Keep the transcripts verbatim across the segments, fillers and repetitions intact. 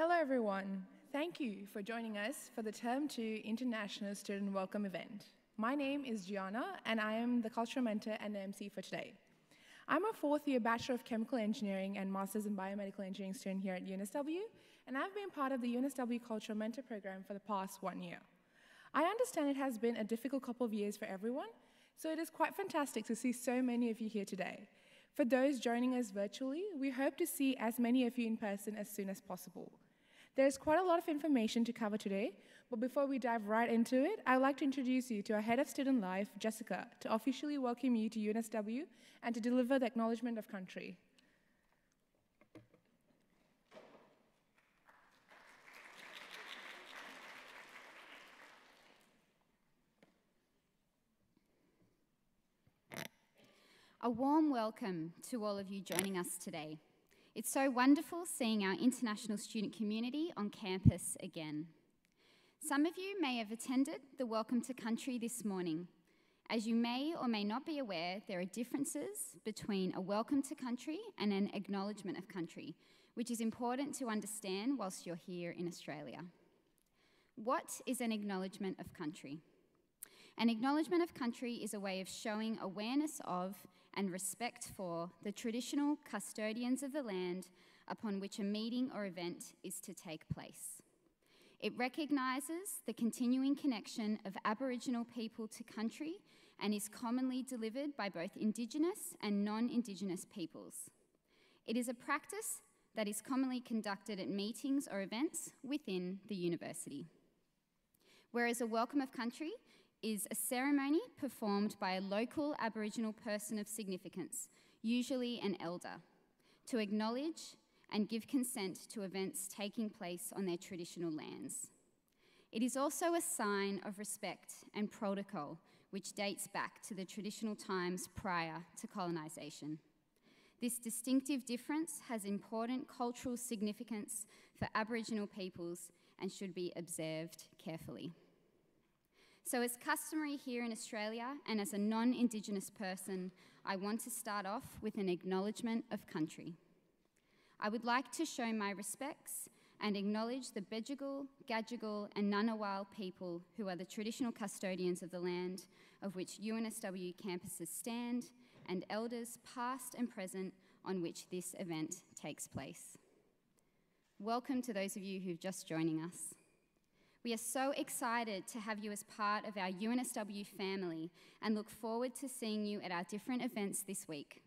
Hello everyone, thank you for joining us for the Term two International Student Welcome event. My name is Gianna and I am the Cultural Mentor and the M C for today. I'm a fourth year Bachelor of Chemical Engineering and Masters in Biomedical Engineering student here at U N S W, and I've been part of the U N S W Cultural Mentor Program for the past one year. I understand it has been a difficult couple of years for everyone, so it is quite fantastic to see so many of you here today. For those joining us virtually, we hope to see as many of you in person as soon as possible. There's quite a lot of information to cover today, but before we dive right into it, I'd like to introduce you to our Head of Student Life, Jessica, to officially welcome you to U N S W and to deliver the Acknowledgement of Country. A warm welcome to all of you joining us today. It's so wonderful seeing our international student community on campus again. Some of you may have attended the Welcome to Country this morning. As you may or may not be aware, there are differences between a Welcome to Country and an Acknowledgement of Country, which is important to understand whilst you're here in Australia. What is an Acknowledgement of Country? An Acknowledgement of Country is a way of showing awareness of and respect for the traditional custodians of the land upon which a meeting or event is to take place. It recognises the continuing connection of Aboriginal people to country and is commonly delivered by both Indigenous and non-Indigenous peoples. It is a practice that is commonly conducted at meetings or events within the university. Whereas a Welcome of Country is a ceremony performed by a local Aboriginal person of significance, usually an elder, to acknowledge and give consent to events taking place on their traditional lands. It is also a sign of respect and protocol, which dates back to the traditional times prior to colonisation. This distinctive difference has important cultural significance for Aboriginal peoples and should be observed carefully. So as customary here in Australia and as a non-Indigenous person, I want to start off with an acknowledgement of country. I would like to show my respects and acknowledge the Bedjigal, Gadjigal and Ngunnawal people who are the traditional custodians of the land of which U N S W campuses stand and elders past and present on which this event takes place. Welcome to those of you who've just joining us. We are so excited to have you as part of our U N S W family and look forward to seeing you at our different events this week.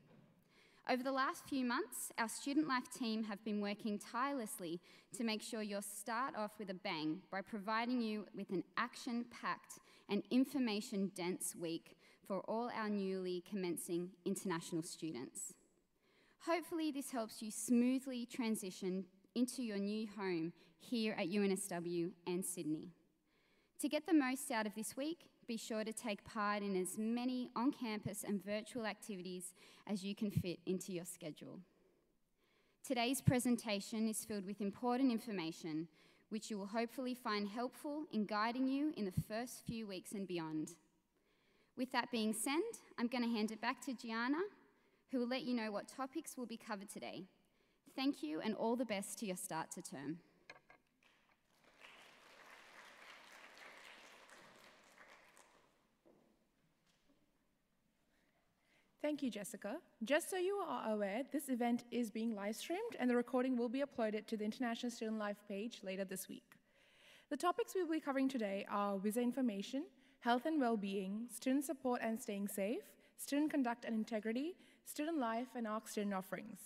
Over the last few months, our Student Life team have been working tirelessly to make sure you'll start off with a bang by providing you with an action-packed and information-dense week for all our newly commencing international students. Hopefully this helps you smoothly transition into your new home here at U N S W and Sydney. To get the most out of this week, be sure to take part in as many on-campus and virtual activities as you can fit into your schedule. Today's presentation is filled with important information, which you will hopefully find helpful in guiding you in the first few weeks and beyond. With that being said, I'm going to hand it back to Gianna, who will let you know what topics will be covered today. Thank you and all the best to your start to term. Thank you, Jessica. Just so you are aware, this event is being live streamed and the recording will be uploaded to the International Student Life page later this week. The topics we will be covering today are visa information, health and well-being, student support and staying safe, student conduct and integrity, student life and ARC student offerings.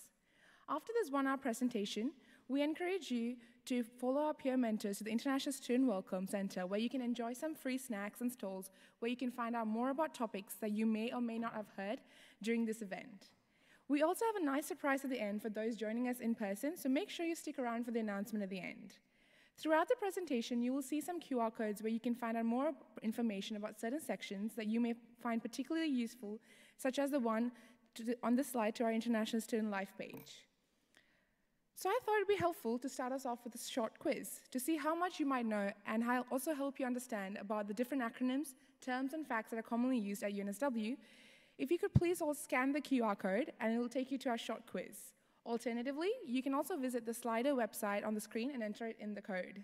After this one-hour presentation, we encourage you to follow our peer mentors to the International Student Welcome Center, where you can enjoy some free snacks and stalls, where you can find out more about topics that you may or may not have heard during this event. We also have a nice surprise at the end for those joining us in person, so make sure you stick around for the announcement at the end. Throughout the presentation, you will see some Q R codes where you can find out more information about certain sections that you may find particularly useful, such as the one to the, on this slide to our International Student Life page. So I thought it'd be helpful to start us off with a short quiz to see how much you might know, and I'll also help you understand about the different acronyms, terms and facts that are commonly used at U N S W. If you could please all scan the Q R code and it'll take you to our short quiz. Alternatively, you can also visit the Slido website on the screen and enter it in the code.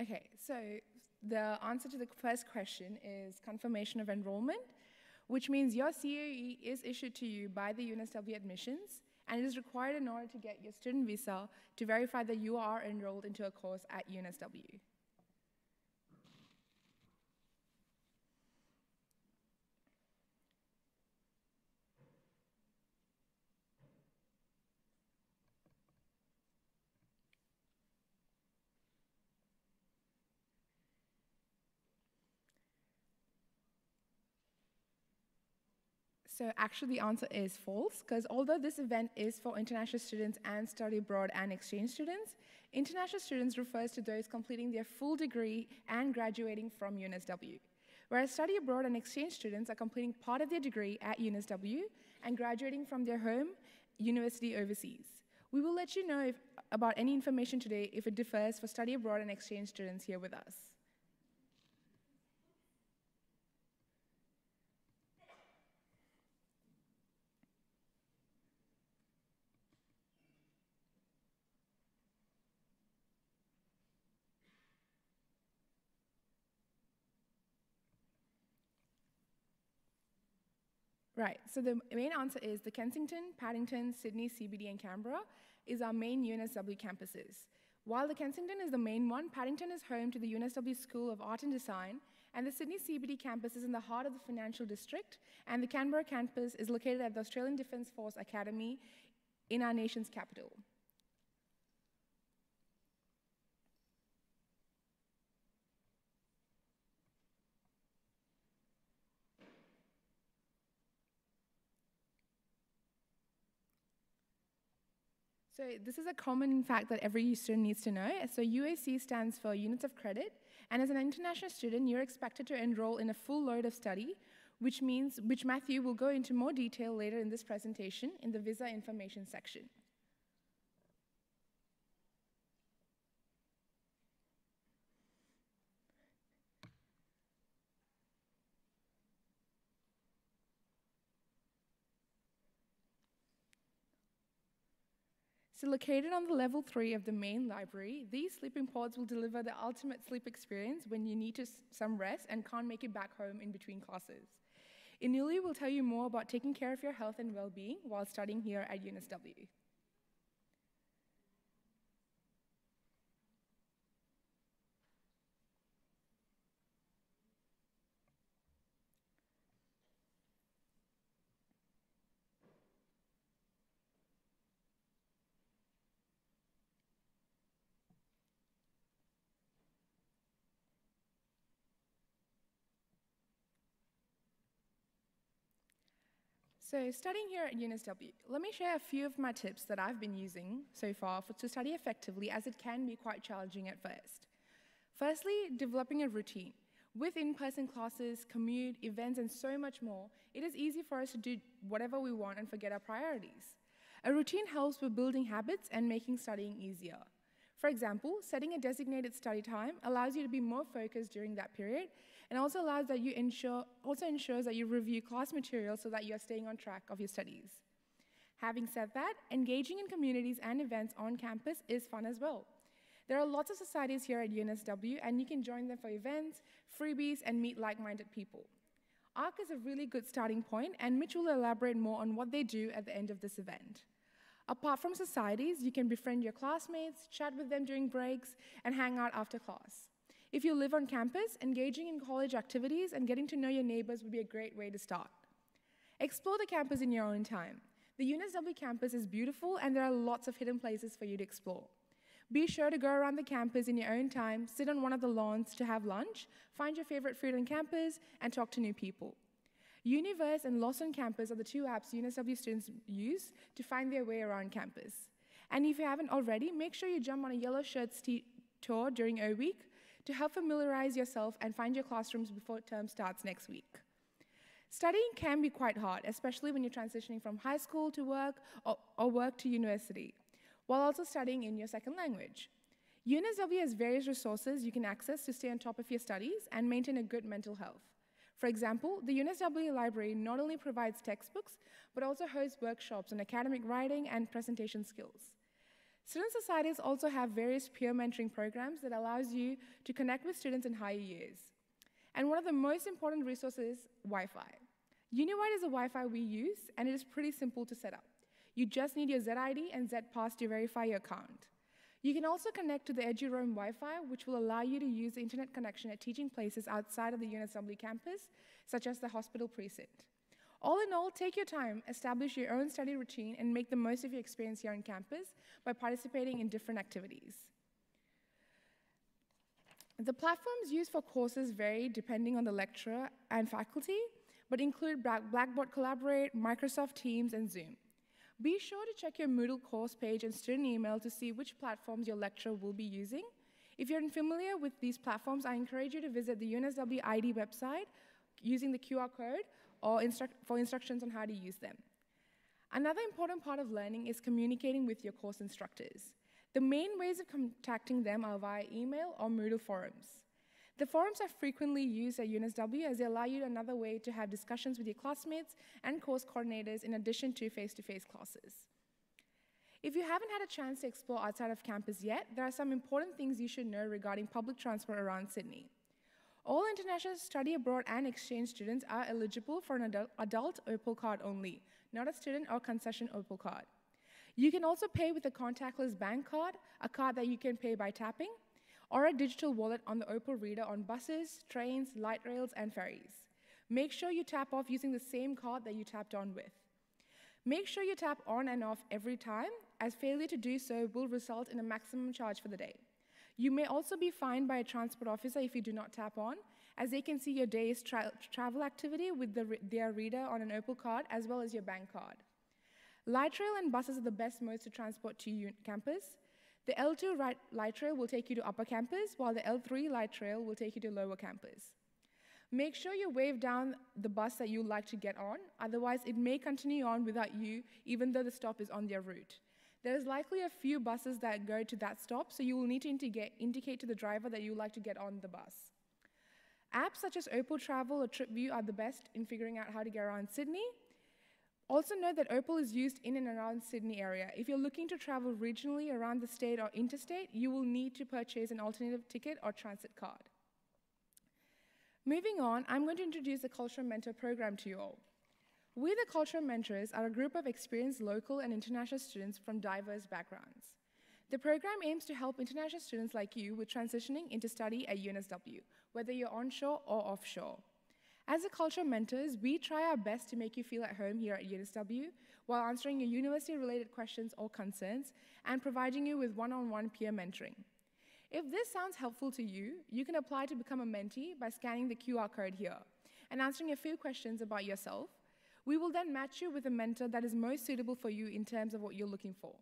Okay, so the answer to the first question is confirmation of enrollment, which means your C O E is issued to you by the U N S W admissions, and it is required in order to get your student visa to verify that you are enrolled into a course at U N S W. So actually the answer is false, because although this event is for international students and study abroad and exchange students, international students refers to those completing their full degree and graduating from U N S W, whereas study abroad and exchange students are completing part of their degree at U N S W and graduating from their home university overseas. We will let you know if, about any information today if it differs for study abroad and exchange students here with us. Right, so the main answer is the Kensington, Paddington, Sydney, C B D and Canberra is our main U N S W campuses. While the Kensington is the main one, Paddington is home to the U N S W School of Art and Design, and the Sydney C B D campus is in the heart of the financial district, and the Canberra campus is located at the Australian Defence Force Academy in our nation's capital. So this is a common fact that every student needs to know. So U A C stands for Units of Credit, and as an international student, you're expected to enroll in a full load of study, which means, which Matthew will go into more detail later in this presentation in the visa information section. So located on the level three of the main library, these sleeping pods will deliver the ultimate sleep experience when you need to some rest and can't make it back home in between classes. Inuli will tell you more about taking care of your health and well-being while studying here at U N S W. So studying here at U N S W, let me share a few of my tips that I've been using so far for, to study effectively, as it can be quite challenging at first. Firstly, developing a routine. With in-person classes, commute, events, and so much more, it is easy for us to do whatever we want and forget our priorities. A routine helps with building habits and making studying easier. For example, setting a designated study time allows you to be more focused during that period, and also allows that you ensure, also ensures that you review class material so that you are staying on track of your studies. Having said that, engaging in communities and events on campus is fun as well. There are lots of societies here at U N S W, and you can join them for events, freebies, and meet like-minded people. ARC is a really good starting point, and Mitch will elaborate more on what they do at the end of this event. Apart from societies, you can befriend your classmates, chat with them during breaks, and hang out after class. If you live on campus, engaging in college activities and getting to know your neighbors would be a great way to start. Explore the campus in your own time. The U N S W campus is beautiful, and there are lots of hidden places for you to explore. Be sure to go around the campus in your own time, sit on one of the lawns to have lunch, find your favorite food on campus, and talk to new people. Universe and Lost on Campus are the two apps U N S W students use to find their way around campus. And if you haven't already, make sure you jump on a Yellow Shirts Tour during O-Week to help familiarize yourself and find your classrooms before term starts next week. Studying can be quite hard, especially when you're transitioning from high school to work or, or work to university, while also studying in your second language. U N S W has various resources you can access to stay on top of your studies and maintain a good mental health. For example, the U N S W library not only provides textbooks, but also hosts workshops on academic writing and presentation skills. Student societies also have various peer mentoring programs that allows you to connect with students in higher years. And one of the most important resources is Wi-Fi. UniWide is the Wi-Fi we use, and it is pretty simple to set up. You just need your Z I D and Z pass to verify your account. You can also connect to the Eduroam Wi-Fi, which will allow you to use the internet connection at teaching places outside of the U N S W campus, such as the hospital precinct. All in all, take your time, establish your own study routine, and make the most of your experience here on campus by participating in different activities. The platforms used for courses vary depending on the lecturer and faculty, but include Blackboard Collaborate, Microsoft Teams, and Zoom. Be sure to check your Moodle course page and student email to see which platforms your lecturer will be using. If you're unfamiliar with these platforms, I encourage you to visit the U N S W I D website using the Q R code or instruct for instructions on how to use them. Another important part of learning is communicating with your course instructors. The main ways of contacting them are via email or Moodle forums. The forums are frequently used at U N S W as they allow you another way to have discussions with your classmates and course coordinators in addition to face-to-face classes. If you haven't had a chance to explore outside of campus yet, there are some important things you should know regarding public transport around Sydney. All international study abroad and exchange students are eligible for an adult, adult Opal card only, not a student or concession Opal card. You can also pay with a contactless bank card, a card that you can pay by tapping, or a digital wallet on the Opal reader on buses, trains, light rails, and ferries. Make sure you tap off using the same card that you tapped on with. Make sure you tap on and off every time, as failure to do so will result in a maximum charge for the day. You may also be fined by a transport officer if you do not tap on, as they can see your day's tra travel activity with the re their reader on an Opal card as well as your bank card. Light rail and buses are the best modes to transport to your campus. The L two right light rail will take you to upper campus, while the L three light rail will take you to lower campus. Make sure you wave down the bus that you like to get on, otherwise it may continue on without you, even though the stop is on their route. There is likely a few buses that go to that stop, so you will need to indicate to the driver that you like to get on the bus. Apps such as Opal Travel or TripView are the best in figuring out how to get around Sydney. Also note that Opal is used in and around Sydney area. If you're looking to travel regionally around the state or interstate, you will need to purchase an alternative ticket or transit card. Moving on, I'm going to introduce the Cultural Mentor program to you all. We, the Cultural Mentors, are a group of experienced local and international students from diverse backgrounds. The program aims to help international students like you with transitioning into study at U N S W, whether you're onshore or offshore. As the Cultural Mentors, we try our best to make you feel at home here at U N S W while answering your university-related questions or concerns and providing you with one-on-one peer mentoring. If this sounds helpful to you, you can apply to become a mentee by scanning the Q R code here and answering a few questions about yourself. We will then match you with a mentor that is most suitable for you in terms of what you're looking for.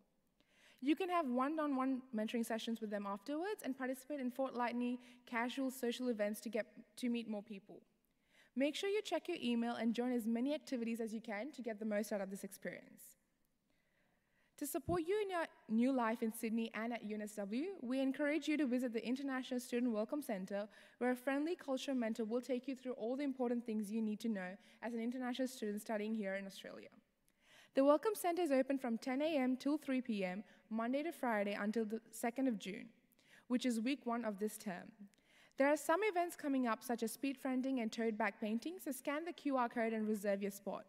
You can have one-on-one mentoring sessions with them afterwards and participate in fortnightly casual social events to get to meet more people. Make sure you check your email and join as many activities as you can to get the most out of this experience. To support you in your new life in Sydney and at U N S W, we encourage you to visit the International Student Welcome Center, where a friendly cultural mentor will take you through all the important things you need to know as an international student studying here in Australia. The Welcome Center is open from ten A M till three P M, Monday to Friday until the second of June, which is week one of this term. There are some events coming up, such as speed friending and tote bag painting, so scan the Q R code and reserve your spot.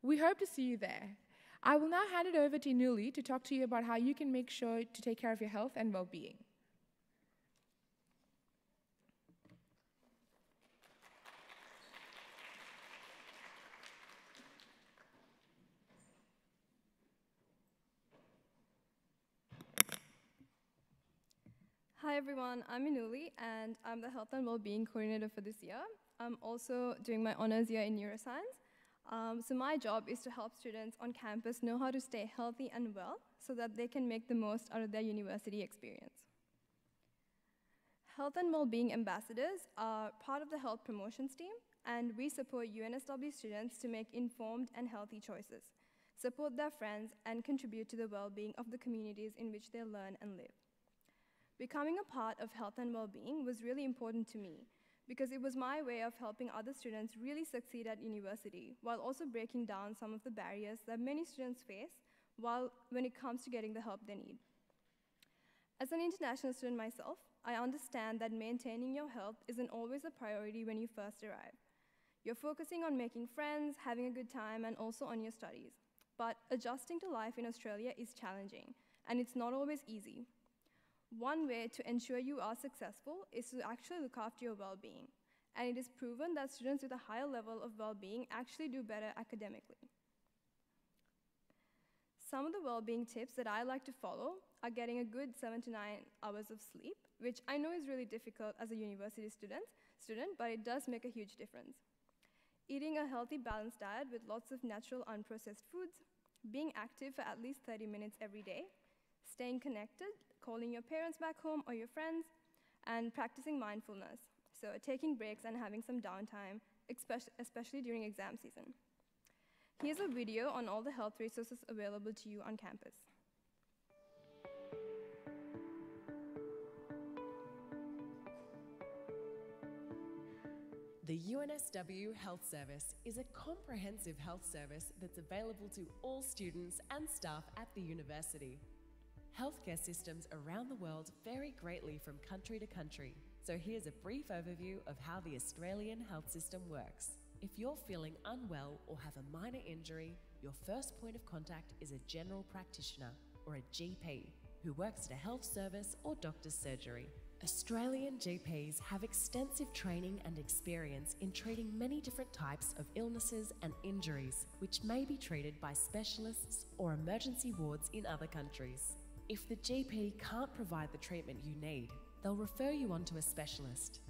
We hope to see you there. I will now hand it over to Nuli to talk to you about how you can make sure to take care of your health and well-being. Hi everyone, I'm Inuli, and I'm the Health and Wellbeing Coordinator for this year. I'm also doing my honours year in neuroscience. Um, so my job is to help students on campus know how to stay healthy and well so that they can make the most out of their university experience. Health and Wellbeing Ambassadors are part of the health promotions team, and we support U N S W students to make informed and healthy choices, support their friends, and contribute to the well-being of the communities in which they learn and live. Becoming a part of health and well-being was really important to me because it was my way of helping other students really succeed at university while also breaking down some of the barriers that many students face while, when it comes to getting the help they need. As an international student myself, I understand that maintaining your health isn't always a priority when you first arrive. You're focusing on making friends, having a good time, and also on your studies. But adjusting to life in Australia is challenging, and it's not always easy. One way to ensure you are successful is to actually look after your well-being. And it is proven that students with a higher level of well-being actually do better academically. Some of the well-being tips that I like to follow are getting a good seven to nine hours of sleep, which I know is really difficult as a university student, student, but it does make a huge difference. Eating a healthy, balanced diet with lots of natural, unprocessed foods, being active for at least thirty minutes every day, staying connected, calling your parents back home or your friends, and practicing mindfulness. So taking breaks and having some downtime, especially during exam season. Here's a video on all the health resources available to you on campus. The U N S W Health Service is a comprehensive health service that's available to all students and staff at the university. Healthcare systems around the world vary greatly from country to country, so here's a brief overview of how the Australian health system works. If you're feeling unwell or have a minor injury, your first point of contact is a general practitioner or a G P who works at a health service or doctor's surgery. Australian G Ps have extensive training and experience in treating many different types of illnesses and injuries, which may be treated by specialists or emergency wards in other countries. If the G P can't provide the treatment you need, they'll refer you on to a specialist.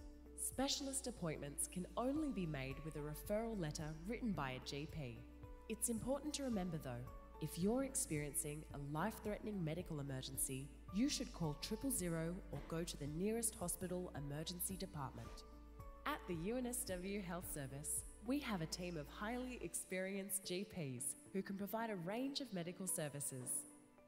Specialist appointments can only be made with a referral letter written by a G P. It's important to remember though, if you're experiencing a life-threatening medical emergency, you should call triple zero or go to the nearest hospital emergency department. At the U N S W Health Service, we have a team of highly experienced G Ps who can provide a range of medical services.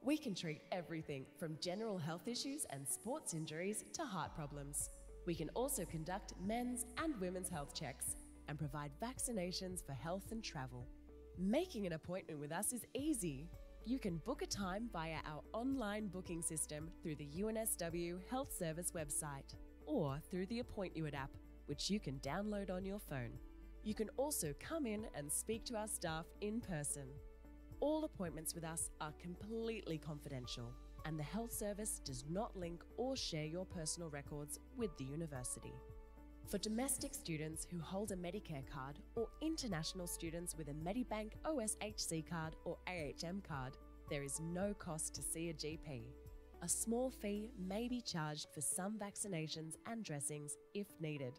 We can treat everything from general health issues and sports injuries to heart problems. We can also conduct men's and women's health checks and provide vaccinations for health and travel. Making an appointment with us is easy. You can book a time via our online booking system through the U N S W Health Service website or through the Appoint You It app, which you can download on your phone. You can also come in and speak to our staff in person. All appointments with us are completely confidential, and the health service does not link or share your personal records with the university. For domestic students who hold a Medicare card or international students with a Medibank O S H C card or A H M card, there is no cost to see a G P. A small fee may be charged for some vaccinations and dressings if needed.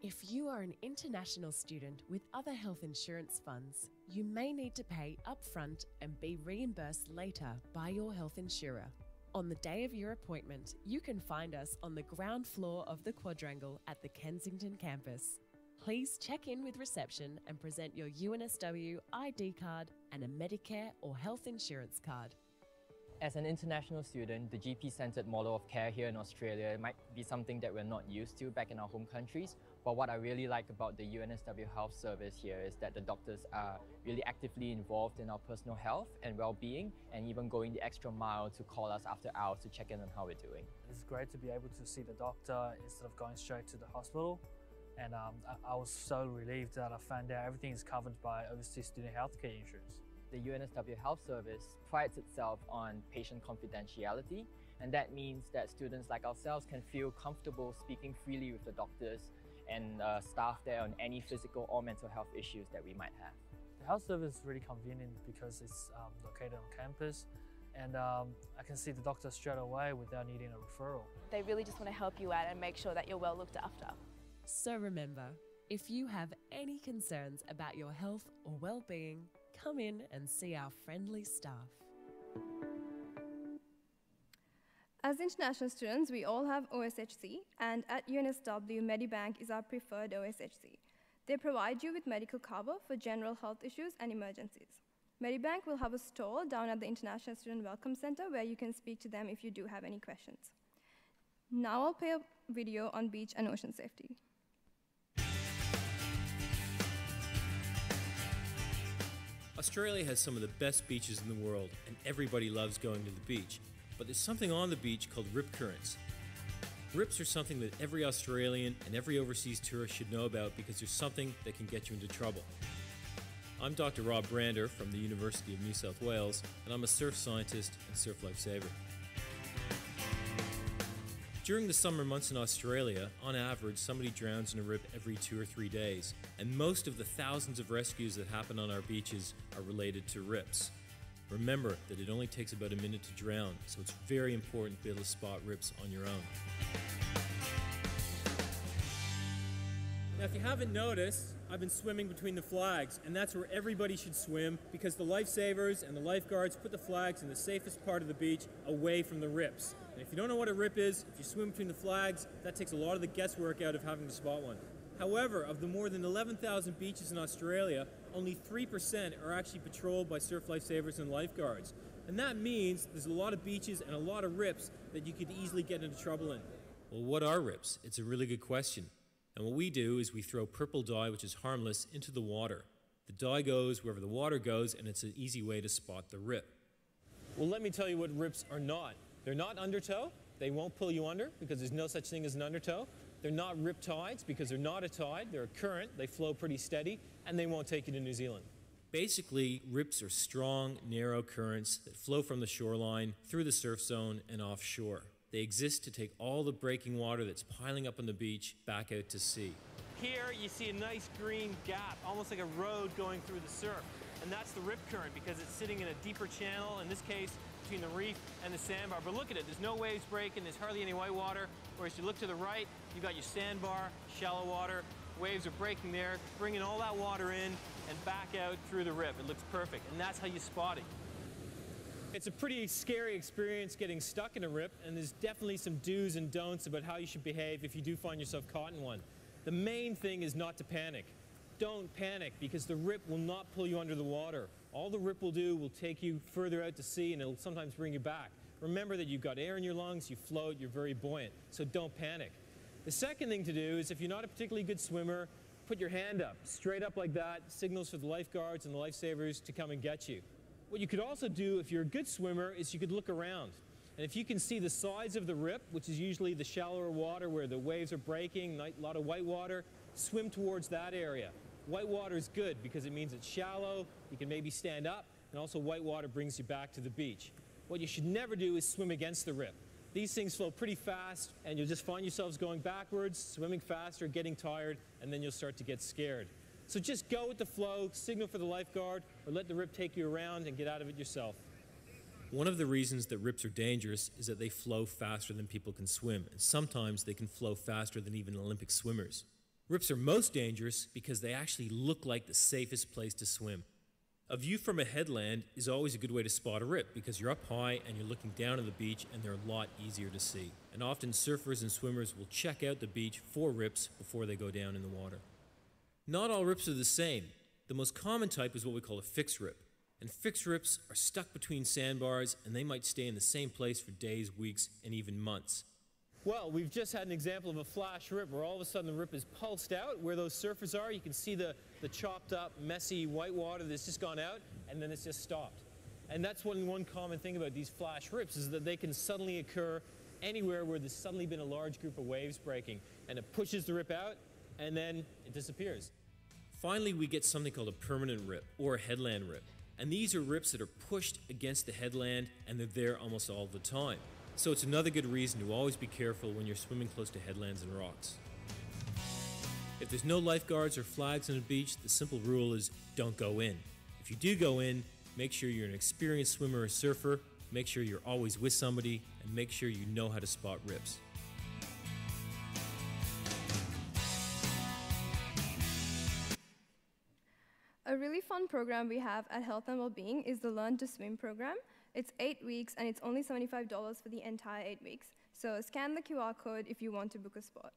If you are an international student with other health insurance funds, you may need to pay upfront and be reimbursed later by your health insurer. On the day of your appointment, you can find us on the ground floor of the Quadrangle at the Kensington campus. Please check in with reception and present your U N S W I D card and a Medicare or health insurance card. As an international student, the G P-centred model of care here in Australia might be something that we're not used to back in our home countries, but what I really like about the U N S W Health Service here is that the doctors are really actively involved in our personal health and well-being, and even going the extra mile to call us after hours to check in on how we're doing. It's great to be able to see the doctor instead of going straight to the hospital, and um, I was so relieved that I found out everything is covered by overseas student healthcare insurance. The U N S W Health Service prides itself on patient confidentiality, and that means that students like ourselves can feel comfortable speaking freely with the doctors and uh, staff there on any physical or mental health issues that we might have. The health service is really convenient because it's um, located on campus, and um, I can see the doctor straight away without needing a referral. They really just want to help you out and make sure that you're well looked after. So remember, if you have any concerns about your health or well-being, come in and see our friendly staff. As international students, we all have O S H C, and at U N S W, Medibank is our preferred O S H C. They provide you with medical cover for general health issues and emergencies. Medibank will have a stall down at the International Student Welcome Center where you can speak to them if you do have any questions. Now I'll play a video on beach and ocean safety. Australia has some of the best beaches in the world, and everybody loves going to the beach. But there's something on the beach called rip currents. Rips are something that every Australian and every overseas tourist should know about because there's something that can get you into trouble. I'm Doctor Rob Brander from the University of New South Wales, and I'm a surf scientist and surf lifesaver. During the summer months in Australia, on average, somebody drowns in a rip every two or three days, and most of the thousands of rescues that happen on our beaches are related to rips. Remember that it only takes about a minute to drown, so it's very important to be able to spot rips on your own. Now, if you haven't noticed, I've been swimming between the flags, and that's where everybody should swim because the lifesavers and the lifeguards put the flags in the safest part of the beach away from the rips. And if you don't know what a rip is, if you swim between the flags, that takes a lot of the guesswork out of having to spot one. However, of the more than eleven thousand beaches in Australia, only three percent are actually patrolled by surf lifesavers and lifeguards. And that means there's a lot of beaches and a lot of rips that you could easily get into trouble in. Well, what are rips? It's a really good question. And what we do is we throw purple dye, which is harmless, into the water. The dye goes wherever the water goes, and it's an easy way to spot the rip. Well, let me tell you what rips are not. They're not undertow. They won't pull you under because there's no such thing as an undertow. They're not rip tides because they're not a tide. They're a current. They flow pretty steady, and they won't take you to New Zealand. Basically, rips are strong, narrow currents that flow from the shoreline, through the surf zone, and offshore. They exist to take all the breaking water that's piling up on the beach back out to sea. Here you see a nice green gap, almost like a road going through the surf. And that's the rip current because it's sitting in a deeper channel, in this case between the reef and the sandbar. But look at it, there's no waves breaking, there's hardly any white water. Whereas you look to the right, you've got your sandbar, shallow water, waves are breaking there, bringing all that water in and back out through the rip. It looks perfect, and that's how you spot it. It's a pretty scary experience getting stuck in a rip, and there's definitely some do's and don'ts about how you should behave if you do find yourself caught in one. The main thing is not to panic. Don't panic, because the rip will not pull you under the water. All the rip will do will take you further out to sea, and it'll sometimes bring you back. Remember that you've got air in your lungs, you float, you're very buoyant, so don't panic. The second thing to do is if you're not a particularly good swimmer, put your hand up, straight up like that, signals for the lifeguards and the lifesavers to come and get you. What you could also do if you're a good swimmer is you could look around. And if you can see the sides of the rip, which is usually the shallower water where the waves are breaking, a lot of white water, swim towards that area. White water is good because it means it's shallow, you can maybe stand up, and also white water brings you back to the beach. What you should never do is swim against the rip. These things flow pretty fast, and you'll just find yourselves going backwards, swimming faster, getting tired, and then you'll start to get scared. So just go with the flow, signal for the lifeguard, or let the rip take you around and get out of it yourself. One of the reasons that rips are dangerous is that they flow faster than people can swim, and sometimes they can flow faster than even Olympic swimmers. Rips are most dangerous because they actually look like the safest place to swim. A view from a headland is always a good way to spot a rip because you're up high and you're looking down at the beach and they're a lot easier to see. And often surfers and swimmers will check out the beach for rips before they go down in the water. Not all rips are the same. The most common type is what we call a fixed rip. And fixed rips are stuck between sandbars, and they might stay in the same place for days, weeks, and even months. Well, we've just had an example of a flash rip where all of a sudden the rip is pulsed out. Where those surfers are, you can see the, the chopped up, messy white water that's just gone out, and then it's just stopped. And that's one, one common thing about these flash rips is that they can suddenly occur anywhere where there's suddenly been a large group of waves breaking, and it pushes the rip out, and then it disappears. Finally, we get something called a permanent rip, or a headland rip. And these are rips that are pushed against the headland, and they're there almost all the time. So it's another good reason to always be careful when you're swimming close to headlands and rocks. If there's no lifeguards or flags on a beach, the simple rule is don't go in. If you do go in, make sure you're an experienced swimmer or surfer, Make sure you're always with somebody, and make sure you know how to spot rips. A really fun program we have at Health and Wellbeing is the Learn to Swim program. It's eight weeks, and it's only seventy-five dollars for the entire eight weeks. So scan the Q R code if you want to book a spot.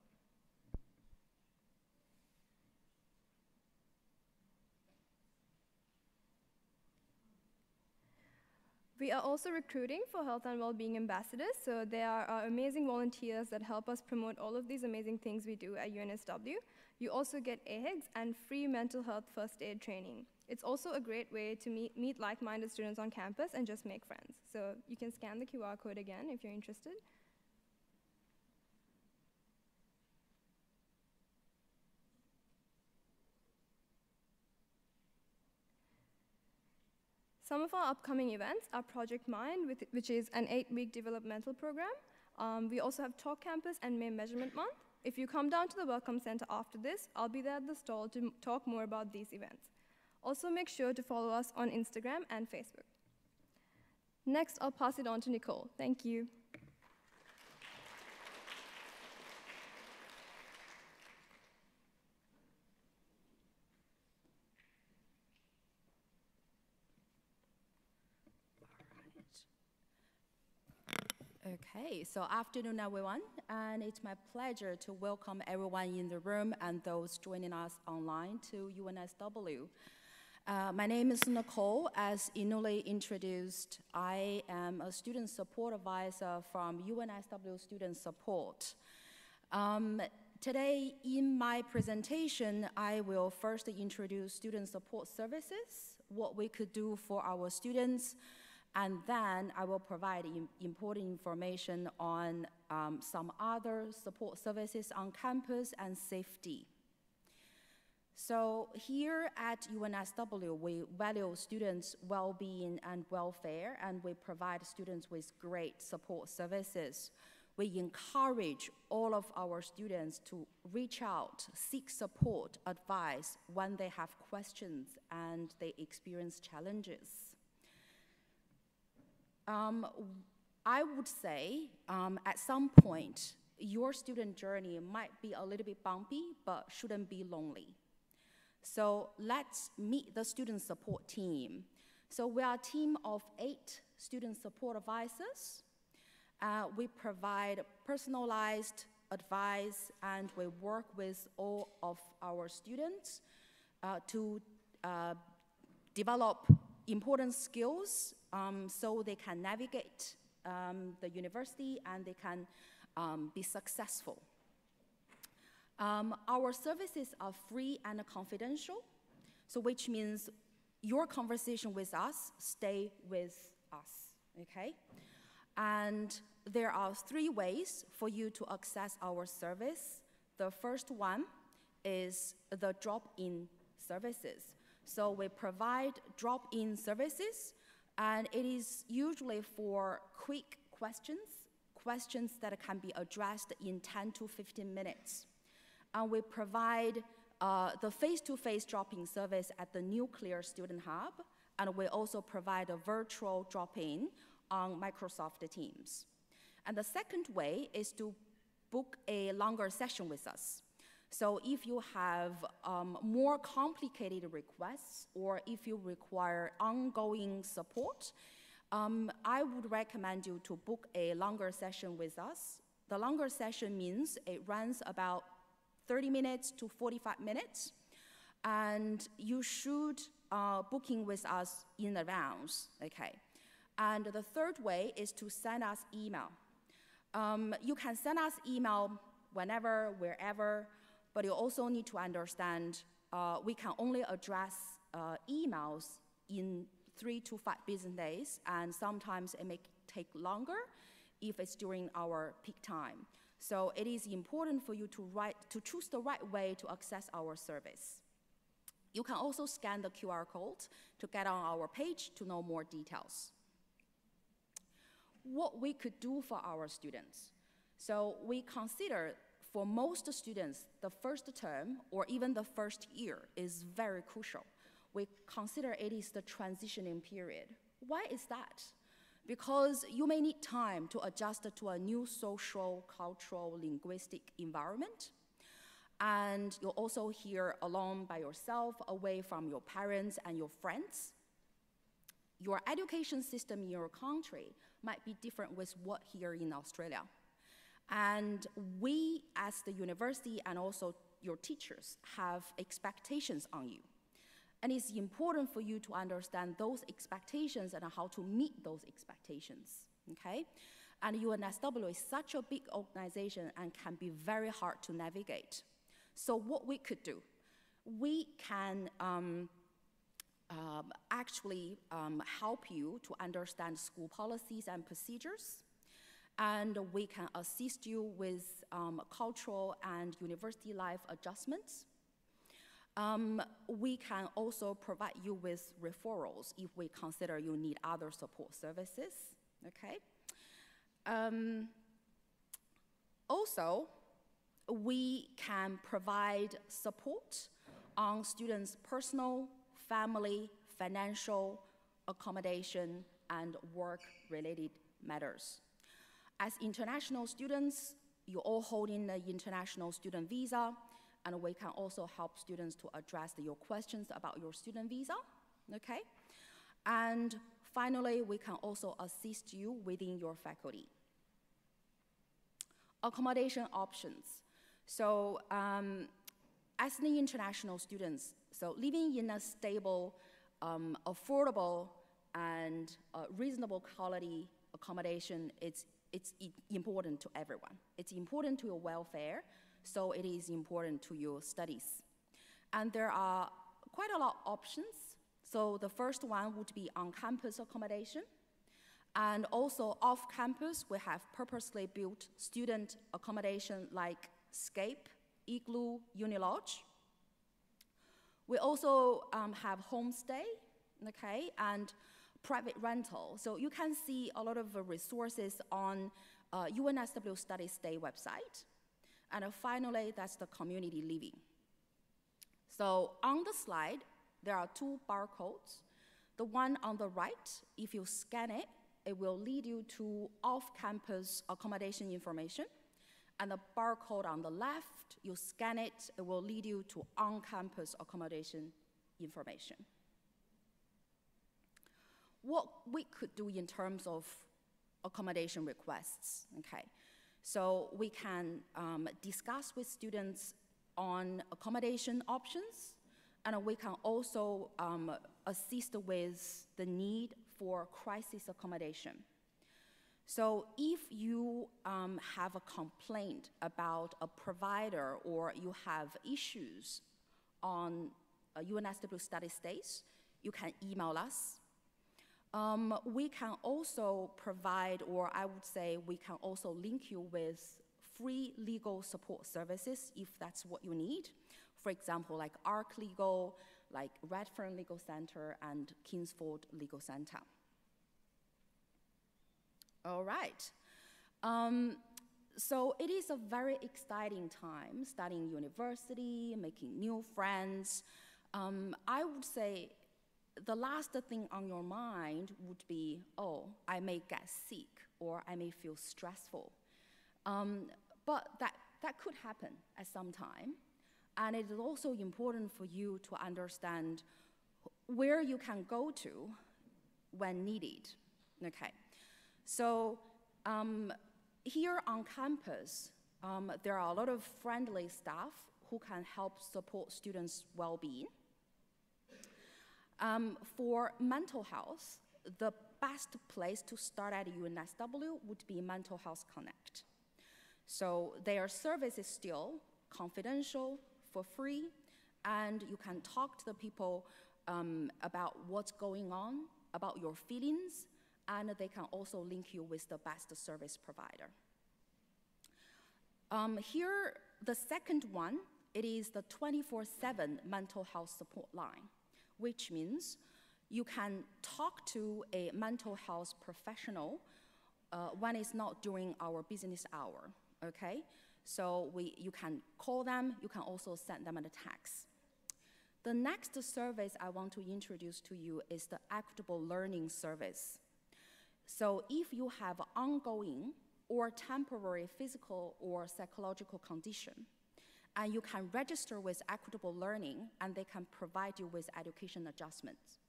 We are also recruiting for Health and Wellbeing Ambassadors, so they are our amazing volunteers that help us promote all of these amazing things we do at U N S W. You also get A H Gs and free mental health first aid training. It's also a great way to meet, meet like-minded students on campus and just make friends. So you can scan the Q R code again if you're interested. Some of our upcoming events are Project Mind, with, which is an eight-week developmental program. Um, we also have Talk Campus and May Measurement Month. If you come down to the Welcome Center after this, I'll be there at the stall to talk more about these events. Also, make sure to follow us on Instagram and Facebook. Next, I'll pass it on to Nicole. Thank you. Okay, so afternoon everyone, and it's my pleasure to welcome everyone in the room and those joining us online to U N S W. Uh, my name is Nicole. As Inule introduced, I am a student support advisor from U N S W Student Support. Um, today in my presentation, I will first introduce student support services, what we could do for our students, and then I will provide important information on um, some other support services on campus and safety. So here at U N S W, we value students' well-being and welfare, and we provide students with great support services. We encourage all of our students to reach out, seek support, advice when they have questions and they experience challenges. Um, I would say um, at some point, your student journey might be a little bit bumpy, but shouldn't be lonely. So let's meet the student support team. So we are a team of eight student support advisors. Uh, we provide personalized advice, and we work with all of our students uh, to uh, develop important skills um, so they can navigate um, the university and they can um, be successful. Um, our services are free and confidential, so which means your conversation with us stay with us, okay? And there are three ways for you to access our service. The first one is the drop-in services. So we provide drop-in services, and it is usually for quick questions, questions that can be addressed in ten to fifteen minutes. And we provide uh, the face-to-face drop-in service at the Nuclear Student Hub, and we also provide a virtual drop-in on Microsoft Teams. And the second way is to book a longer session with us. So if you have um, more complicated requests or if you require ongoing support, um, I would recommend you to book a longer session with us. The longer session means it runs about thirty minutes to forty-five minutes, and you should uh, booking with us in advance, okay? And the third way is to send us email. Um, you can send us email whenever, wherever, but you also need to understand uh, we can only address uh, emails in three to five business days, and sometimes it may take longer if it's during our peak time. So it is important for you to, write, to choose the right way to access our service. You can also scan the Q R code to get on our page to know more details. What we could do for our students. So we consider for most students, the first term or even the first year is very crucial. We consider it is the transitioning period. Why is that? because you may need time to adjust to a new social, cultural, linguistic environment. And you're also here alone by yourself, away from your parents and your friends. Your education system in your country might be different with what here in Australia. And we, as the university and also your teachers, have expectations on you. And it's important for you to understand those expectations and how to meet those expectations, okay? And U N S W is such a big organization and can be very hard to navigate. So what we could do, we can um, um, actually um, help you to understand school policies and procedures, and we can assist you with um, cultural and university life adjustments. Um, we can also provide you with referrals if we consider you need other support services, okay? Um, also, we can provide support on students' personal, family, financial, accommodation, and work-related matters. As international students, you're all holding the international student visa, and we can also help students to address your questions about your student visa, okay? And finally, we can also assist you within your faculty. Accommodation options. So um, as the international students, so living in a stable, um, affordable, and uh, reasonable quality accommodation, it's, it's important to everyone. It's important to your welfare, so it is important to your studies. And there are quite a lot of options. So the first one would be on-campus accommodation. And also off-campus, we have purposely built student accommodation like Scape, Igloo, Uni Lodge. We also um, have homestay, okay, and private rental. So you can see a lot of uh, resources on uh, U N S W StudyStay website. And uh, finally, that's the community living. So on the slide, there are two barcodes. The one on the right, if you scan it, it will lead you to off-campus accommodation information. And the barcode on the left, you scan it, it will lead you to on-campus accommodation information. What we could do in terms of accommodation requests, okay? So we can um, discuss with students on accommodation options, and we can also um, assist with the need for crisis accommodation. So if you um, have a complaint about a provider or you have issues on uh, U N S W StudyStay, you can email us. Um, we can also provide, or I would say we can also link you with free legal support services if that's what you need. For example, like Arc Legal, like Redfern Legal Center, and Kingsford Legal Center. All right. Um, so it is a very exciting time, studying university, making new friends. Um, I would say the last thing on your mind would be, oh, I may get sick, or I may feel stressful. Um, but that, that could happen at some time. And it is also important for you to understand where you can go to when needed, okay? So um, here on campus, um, there are a lot of friendly staff who can help support students' well-being. Um, for mental health, the best place to start at U N S W would be Mental Health Connect. So their service is still confidential, for free, and you can talk to the people um, about what's going on, about your feelings, and they can also link you with the best service provider. Um, here, the second one, it is the twenty-four seven mental health support line, which means you can talk to a mental health professional uh, when it's not during our business hour, okay? So we, you can call them, you can also send them a text. The next service I want to introduce to you is the Equitable Learning Service. So if you have ongoing or temporary physical or psychological condition, and you can register with Equitable Learning, and they can provide you with education adjustments.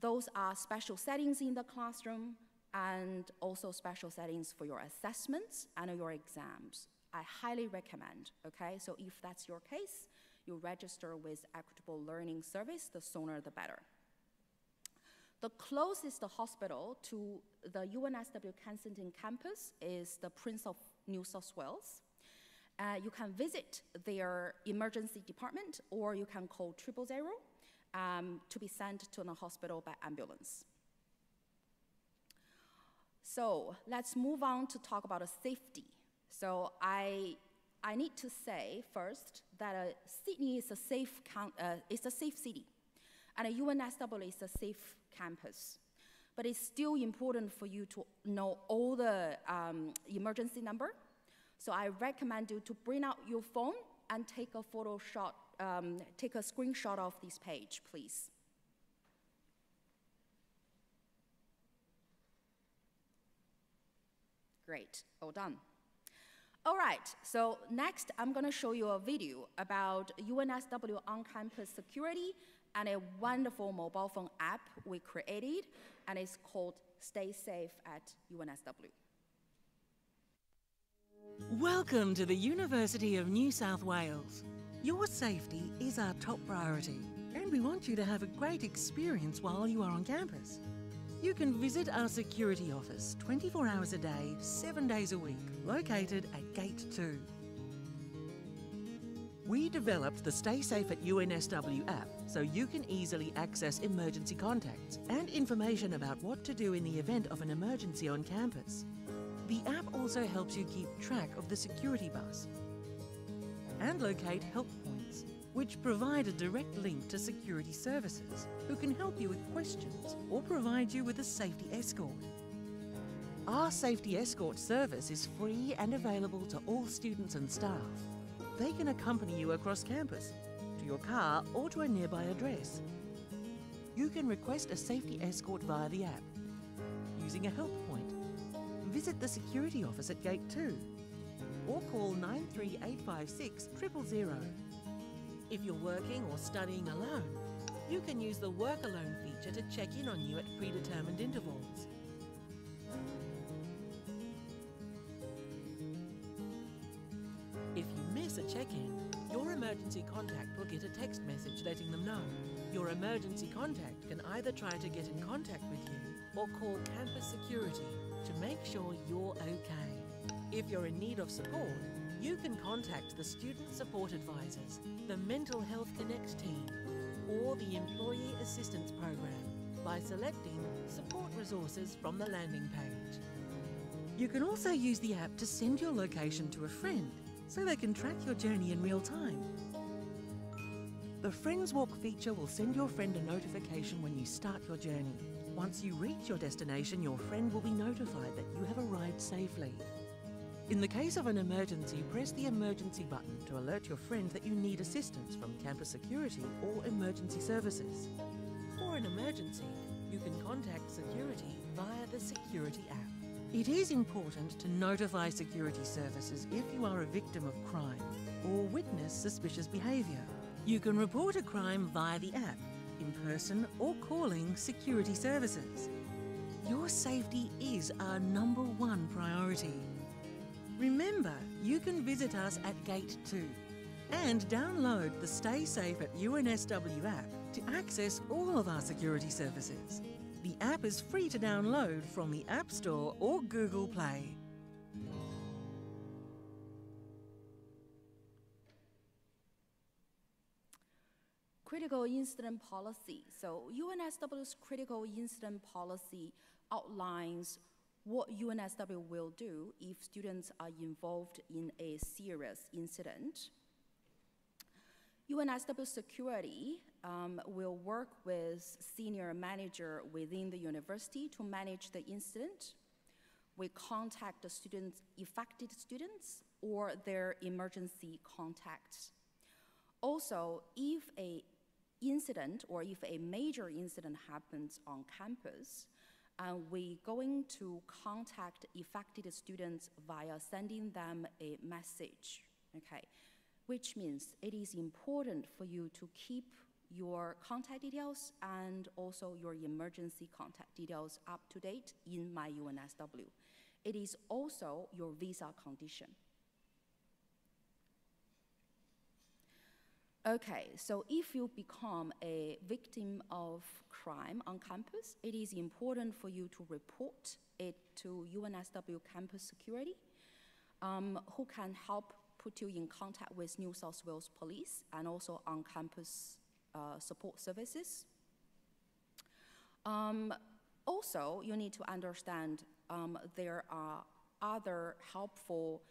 Those are special settings in the classroom, and also special settings for your assessments and your exams. I highly recommend, okay? So if that's your case, you register with Equitable Learning Service, the sooner the better. The closest hospital to the U N S W Kensington campus is the Prince of New South Wales. Uh, you can visit their emergency department, or you can call triple zero um, to be sent to the hospital by ambulance. So let's move on to talk about safety. So I, I need to say first that uh, Sydney is a safe count, uh, it's a safe city, and a U N S W is a safe campus. But it's still important for you to know all the um, emergency number. So I recommend you to bring out your phone and take a photo shot, um, take a screenshot of this page, please. Great, all done. All right, so next I'm gonna show you a video about U N S W on-campus security and a wonderful mobile phone app we created, and it's called Stay Safe at U N S W. Welcome to the University of New South Wales. Your safety is our top priority, and we want you to have a great experience while you are on campus. You can visit our security office twenty-four hours a day, seven days a week, located at Gate two. We developed the Stay Safe at U N S W app so you can easily access emergency contacts and information about what to do in the event of an emergency on campus. The app also helps you keep track of the security bus and locate help points, which provide a direct link to security services who can help you with questions or provide you with a safety escort. Our safety escort service is free and available to all students and staff. They can accompany you across campus, to your car or to a nearby address. You can request a safety escort via the app, using a help point. Visit the security office at Gate two or call nine three eight five six zero zero zero. If you're working or studying alone, you can use the Work Alone feature to check in on you at predetermined intervals. If you miss a check-in, your emergency contact will get a text message letting them know. Your emergency contact can either try to get in contact with you or call campus security to make sure you're okay. If you're in need of support, you can contact the Student Support Advisors, the Mental Health Connect team, or the Employee Assistance Program by selecting Support Resources from the landing page. You can also use the app to send your location to a friend so they can track your journey in real time. The Friends Walk feature will send your friend a notification when you start your journey. Once you reach your destination, your friend will be notified that you have arrived safely. In the case of an emergency, press the emergency button to alert your friend that you need assistance from campus security or emergency services. For an emergency, you can contact security via the security app. It is important to notify security services if you are a victim of crime or witness suspicious behaviour. You can report a crime via the app, in person or calling security services. Your safety is our number one priority. Remember, you can visit us at Gate two and download the Stay Safe at U N S W app to access all of our security services. The app is free to download from the App Store or Google Play. Critical incident policy. So U N S W's critical incident policy outlines what U N S W will do if students are involved in a serious incident. U N S W security um, will work with senior manager within the university to manage the incident. We contact the students, affected students, or their emergency contacts. Also, if a incident or if a major incident happens on campus, and we're going to contact affected students via sending them a message, okay? Which means it is important for you to keep your contact details and also your emergency contact details up to date in My U N S W. It is also your visa condition. Okay, so if you become a victim of crime on campus, it is important for you to report it to U N S W Campus Security, um, who can help put you in contact with New South Wales Police and also on-campus uh, support services. Um, also, you need to understand um, there are other helpful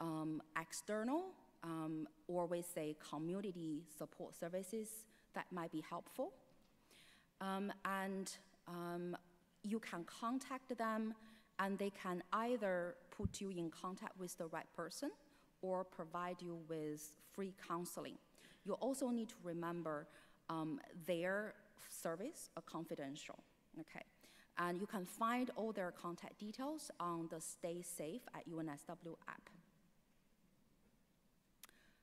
um, external Um, or we say community support services that might be helpful. Um, and um, you can contact them and they can either put you in contact with the right person or provide you with free counseling. You also need to remember um, their service are confidential, okay? And you can find all their contact details on the Stay Safe at U N S W app.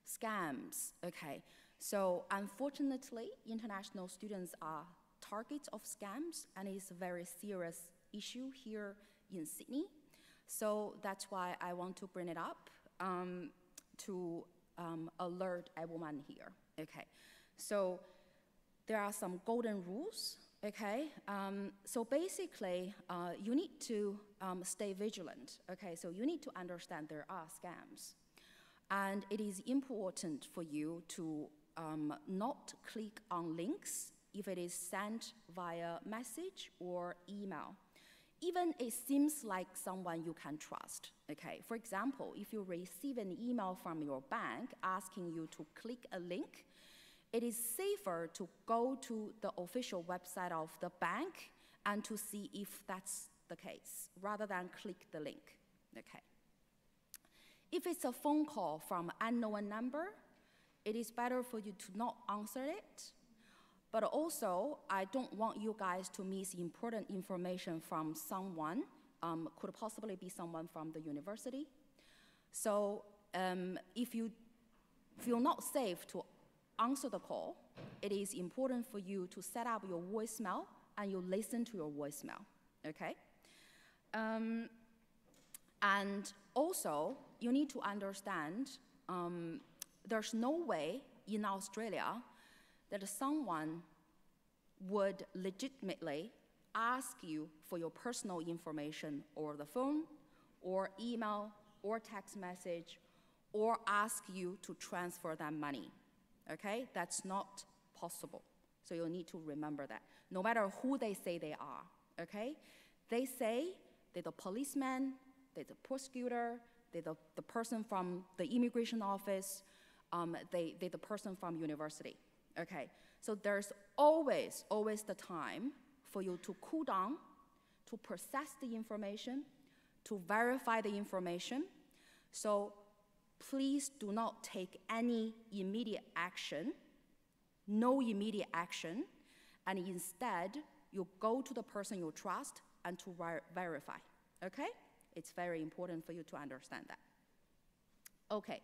Scams, okay. So unfortunately, international students are targets of scams, and it's a very serious issue here in Sydney. So that's why I want to bring it up um, to um, alert everyone here, okay. So there are some golden rules, okay. Um, so basically, uh, you need to um, stay vigilant, okay. So you need to understand there are scams. And it is important for you to um, not click on links if it is sent via message or email. Even it seems like someone you can trust, okay? For example, if you receive an email from your bank asking you to click a link, it is safer to go to the official website of the bank and to see if that's the case, rather than click the link, okay? If it's a phone call from an unknown number, it is better for you to not answer it. But also, I don't want you guys to miss important information from someone, um, could possibly be someone from the university. So um, if you feel not safe to answer the call, it is important for you to set up your voicemail and you listen to your voicemail, okay? Um, And also, you need to understand um, there's no way in Australia that someone would legitimately ask you for your personal information over the phone, or email, or text message, or ask you to transfer them money, okay? That's not possible. So you'll need to remember that, no matter who they say they are, okay? They say they're the policeman, they're the prosecutor, they're the, the person from the immigration office, um, they, they're the person from university, okay? So there's always, always the time for you to cool down, to process the information, to verify the information. So please do not take any immediate action, no immediate action, and instead you go to the person you trust and to ver- verify, okay? It's very important for you to understand that. Okay,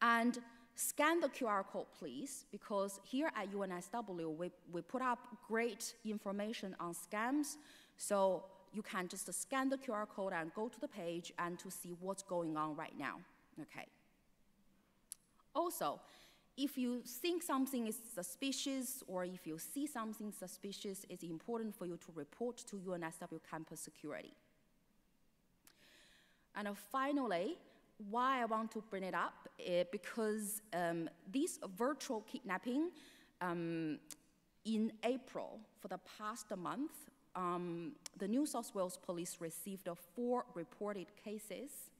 and scan the Q R code, please, because here at U N S W, we, we put up great information on scams, so you can just scan the Q R code and go to the page and to see what's going on right now, okay? Also, if you think something is suspicious or if you see something suspicious, it's important for you to report to U N S W Campus Security. And finally, why I want to bring it up is because um, this virtual kidnapping um, in April, for the past month, um, the New South Wales Police received four reported cases.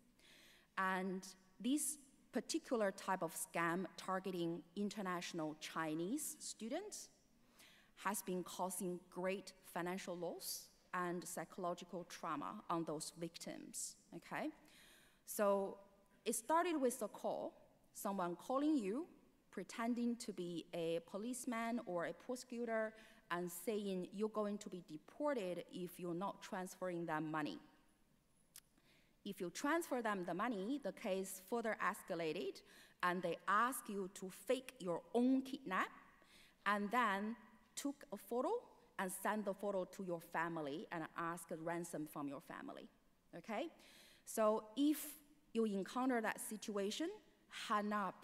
And this particular type of scam targeting international Chinese students has been causing great financial loss and psychological trauma on those victims, okay? So it started with a call, someone calling you, pretending to be a policeman or a prosecutor, and saying you're going to be deported if you're not transferring them money. If you transfer them the money, the case further escalated, and they ask you to fake your own kidnap, and then took a photo and sent the photo to your family and asked a ransom from your family, okay? So if you encounter that situation, hang up,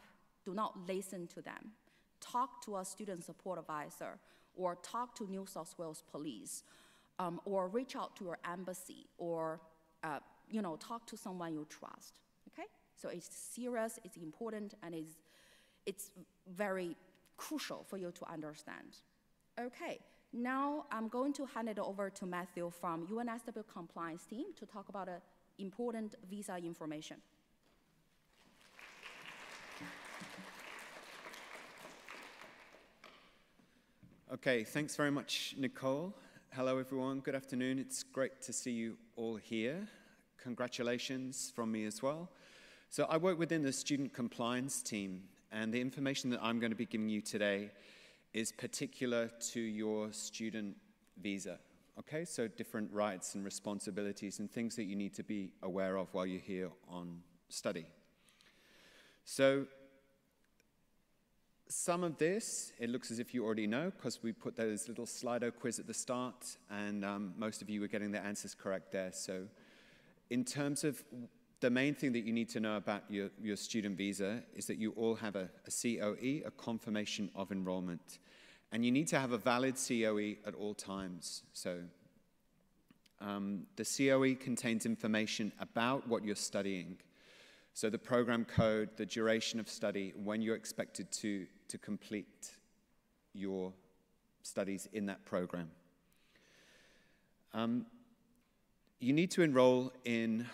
do not listen to them. Talk to a student support advisor, or talk to New South Wales Police, um, or reach out to your embassy, or uh, you know, talk to someone you trust, okay? So it's serious, it's important, and it's, it's very crucial for you to understand. Okay, now I'm going to hand it over to Matthew from U N S W Compliance Team to talk about uh, important visa information. Okay, thanks very much, Nicole. Hello, everyone. Good afternoon. It's great to see you all here. Congratulations from me as well. So I work within the student compliance team, and the information that I'm going to be giving you today is particular to your student visa. Okay, so different rights and responsibilities and things that you need to be aware of while you're here on study. So some of this, it looks as if you already know, because we put those little Slido quiz at the start, and um, most of you were getting the answers correct there. So in terms of the main thing that you need to know about your, your student visa is that you all have a, a C O E, a confirmation of enrollment. And you need to have a valid C O E at all times. So um, the C O E contains information about what you're studying. So the program code, the duration of study, when you're expected to, to complete your studies in that program. Um, you need to enroll in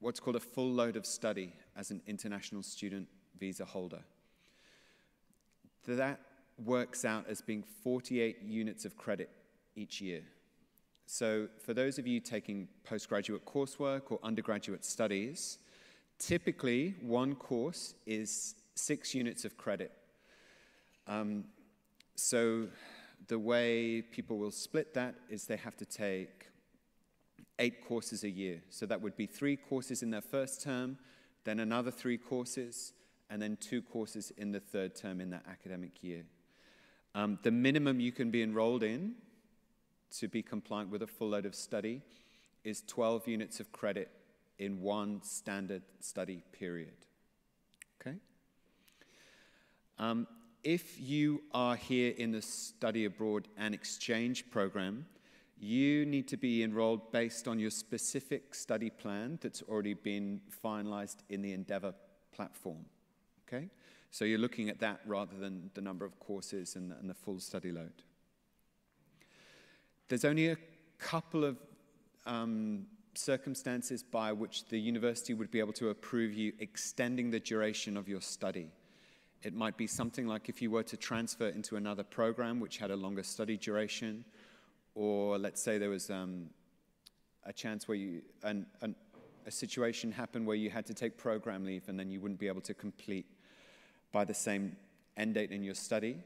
what's called a full load of study as an international student visa holder. That works out as being forty-eight units of credit each year. So for those of you taking postgraduate coursework or undergraduate studies, typically, one course is six units of credit. Um, so the way people will split that is they have to take eight courses a year. So that would be three courses in their first term, then another three courses, and then two courses in the third term in that academic year. Um, the minimum you can be enrolled in to be compliant with a full load of study is twelve units of credit in one standard study period, okay? Um, if you are here in the study abroad and exchange program, you need to be enrolled based on your specific study plan that's already been finalized in the Endeavour platform, okay? So you're looking at that rather than the number of courses and the, and the full study load. There's only a couple of um, circumstances by which the university would be able to approve you extending the duration of your study. It might be something like if you were to transfer into another program which had a longer study duration, or let's say there was um, a chance where you, an, an, a situation happened where you had to take program leave and then you wouldn't be able to complete by the same end date in your study.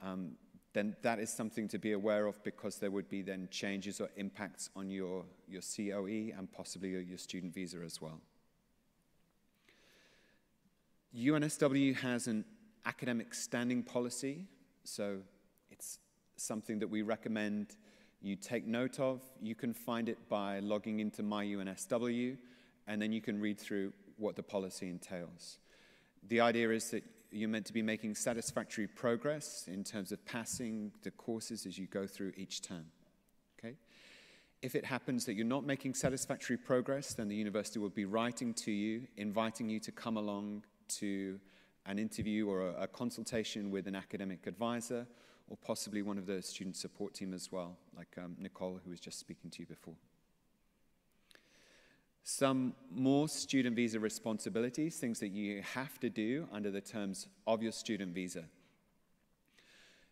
Um, then that is something to be aware of, because there would be then changes or impacts on your, your C O E and possibly your student visa as well. U N S W has an academic standing policy, so it's something that we recommend you take note of. You can find it by logging into My U N S W, and then you can read through what the policy entails. The idea is that you're meant to be making satisfactory progress in terms of passing the courses as you go through each term, okay? If it happens that you're not making satisfactory progress, then the university will be writing to you, inviting you to come along to an interview or a, a consultation with an academic advisor, or possibly one of the student support team as well, like um, Nicole, who was just speaking to you before. Some more student visa responsibilities, things that you have to do under the terms of your student visa.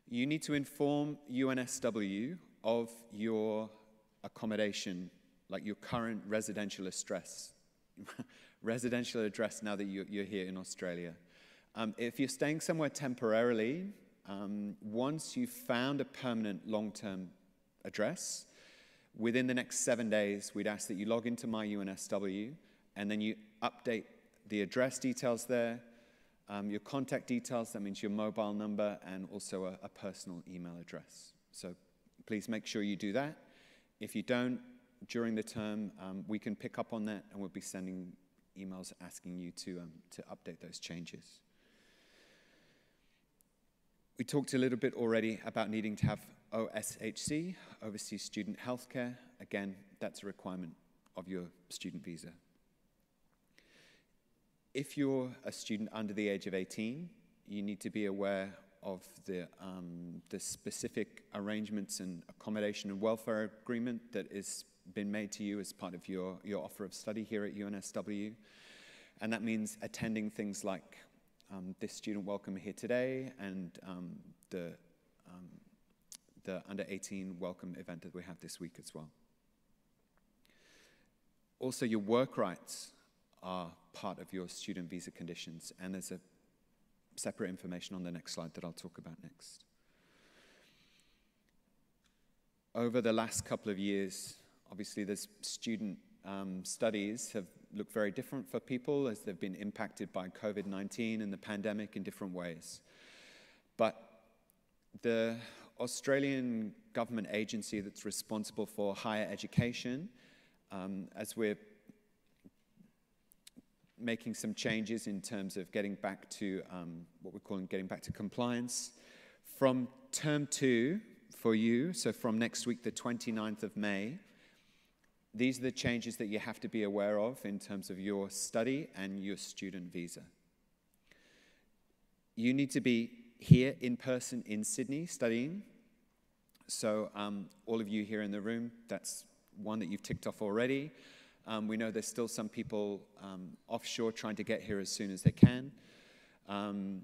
You need to inform U N S W of your accommodation, like your current residential address, residential address now that you're here in Australia. Um, if you're staying somewhere temporarily, Um, once you've found a permanent long-term address, within the next seven days, we'd ask that you log into My U N S W, and then you update the address details there, um, your contact details, that means your mobile number, and also a, a personal email address. So please make sure you do that. If you don't, during the term, um, we can pick up on that, and we'll be sending emails asking you to, um, to update those changes. We talked a little bit already about needing to have O S H C, Overseas Student Healthcare. Again, that's a requirement of your student visa. If you're a student under the age of eighteen, you need to be aware of the, um, the specific arrangements and accommodation and welfare agreement that has been made to you as part of your, your offer of study here at U N S W. And that means attending things like um, this student welcome here today and um, the, um, the under eighteen welcome event that we have this week as well. Also, your work rights are part of your student visa conditions, and there's a separate information on the next slide that I'll talk about next. Over the last couple of years, obviously the student um, studies have looked very different for people as they've been impacted by COVID nineteen and the pandemic in different ways. But the Australian government agency that's responsible for higher education, um, as we're making some changes in terms of getting back to um, what we're calling getting back to compliance. From term two for you, so from next week, the twenty-ninth of May, these are the changes that you have to be aware of in terms of your study and your student visa. You need to be here in person in Sydney studying. So um, all of you here in the room, that's one that you've ticked off already. Um, we know there's still some people um, offshore trying to get here as soon as they can. Um,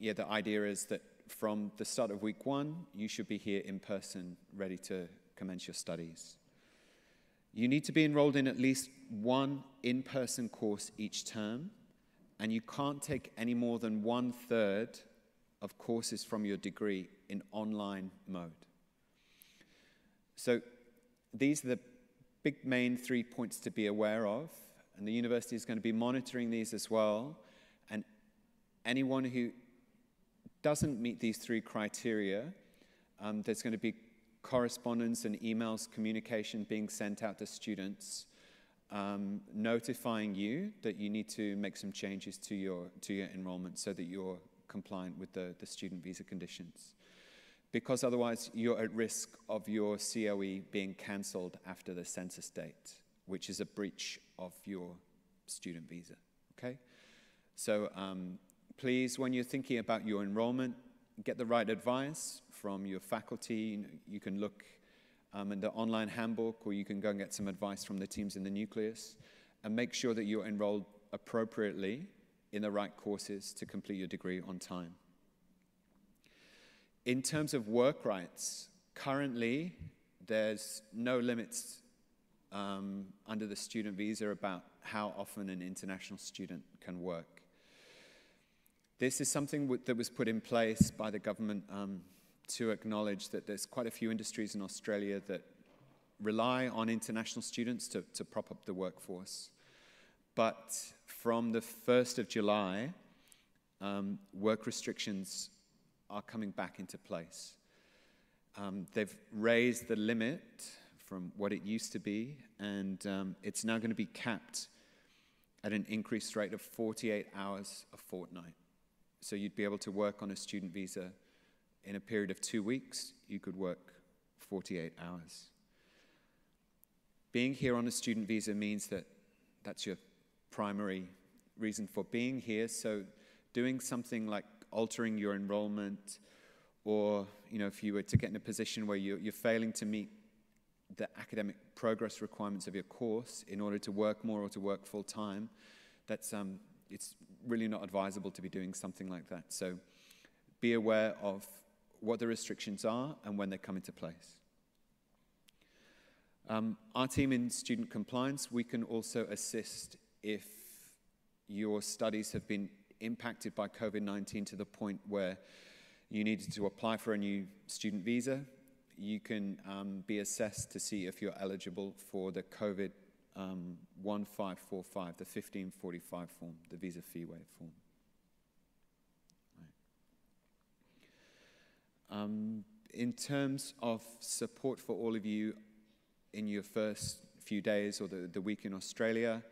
yeah, the idea is that from the start of week one, you should be here in person, ready to commence your studies. You need to be enrolled in at least one in-person course each term, and you can't take any more than one-third of courses from your degree in online mode. So these are the big main three points to be aware of, and the university is going to be monitoring these as well, and anyone who doesn't meet these three criteria, um, there's going to be correspondence and emails, communication being sent out to students, um, notifying you that you need to make some changes to your, to your enrollment so that you're compliant with the, the student visa conditions, because otherwise you're at risk of your C O E being cancelled after the census date, which is a breach of your student visa, okay? So um, please, when you're thinking about your enrollment, get the right advice from your faculty. You can look um, in the online handbook, or you can go and get some advice from the teams in the nucleus, and make sure that you're enrolled appropriately in the right courses to complete your degree on time. In terms of work rights, currently there's no limits um, under the student visa about how often an international student can work. This is something that was put in place by the government um, to acknowledge that there's quite a few industries in Australia that rely on international students to, to prop up the workforce. But from the first of July, um, work restrictions are coming back into place. Um, they've raised the limit from what it used to be, and um, it's now going to be capped at an increased rate of forty-eight hours a fortnight. So you'd be able to work on a student visa in a period of two weeks, you could work forty-eight hours. Being here on a student visa means that that's your primary reason for being here, so doing something like altering your enrollment, or you know, if you were to get in a position where you're, you're failing to meet the academic progress requirements of your course in order to work more or to work full time, that's um, it's really not advisable to be doing something like that. So be aware of what the restrictions are and when they come into place. Um, our team in student compliance, we can also assist if your studies have been impacted by COVID nineteen to the point where you needed to apply for a new student visa, you can um, be assessed to see if you're eligible for the COVID um, one five four five, the fifteen forty-five form, the visa fee waiver form. Right. Um, in terms of support for all of you in your first few days or the, the week in Australia,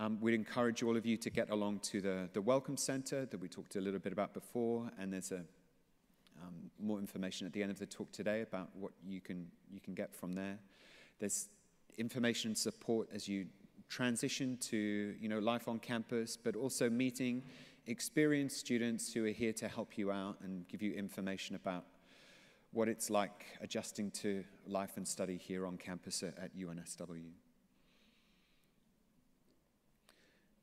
Um, we'd encourage all of you to get along to the, the Welcome Centre that we talked a little bit about before, and there's a, um, more information at the end of the talk today about what you can, you can get from there. There's information and support as you transition to you know, life on campus, but also meeting experienced students who are here to help you out and give you information about what it's like adjusting to life and study here on campus at, at U N S W.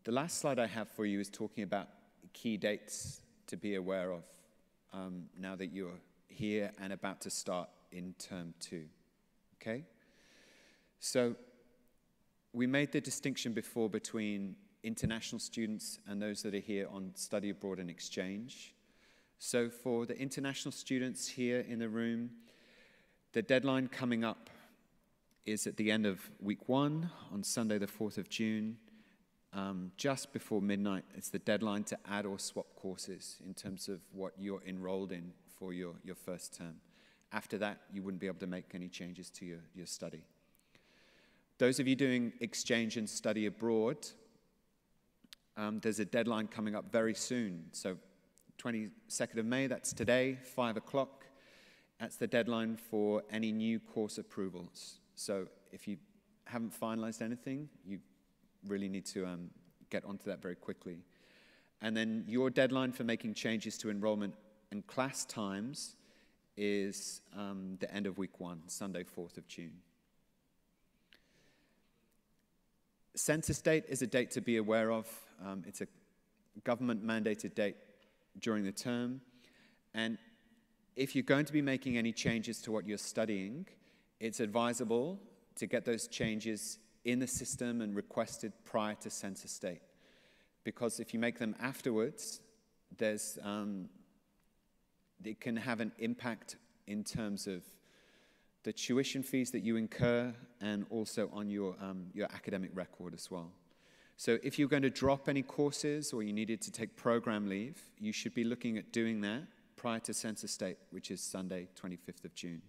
The last slide I have for you is talking about key dates to be aware of um, now that you're here and about to start in term two, okay? So we made the distinction before between international students and those that are here on study abroad and exchange. So for the international students here in the room, the deadline coming up is at the end of week one on Sunday the fourth of June. Um, just before midnight, it's the deadline to add or swap courses in terms of what you're enrolled in for your, your first term. After that, you wouldn't be able to make any changes to your, your study. Those of you doing exchange and study abroad, um, there's a deadline coming up very soon. So twenty-second of May, that's today, five o'clock. That's the deadline for any new course approvals. So if you haven't finalized anything, you really need to um, get onto that very quickly. And then your deadline for making changes to enrollment and class times is um, the end of week one, Sunday, fourth of June. Census date is a date to be aware of. Um, it's a government mandated date during the term. And if you're going to be making any changes to what you're studying, it's advisable to get those changes in the system and requested prior to census date. Because if you make them afterwards, there's, um, it can have an impact in terms of the tuition fees that you incur and also on your, um, your academic record as well. So if you're going to drop any courses or you needed to take program leave, you should be looking at doing that prior to census date, which is Sunday, twenty-fifth of June.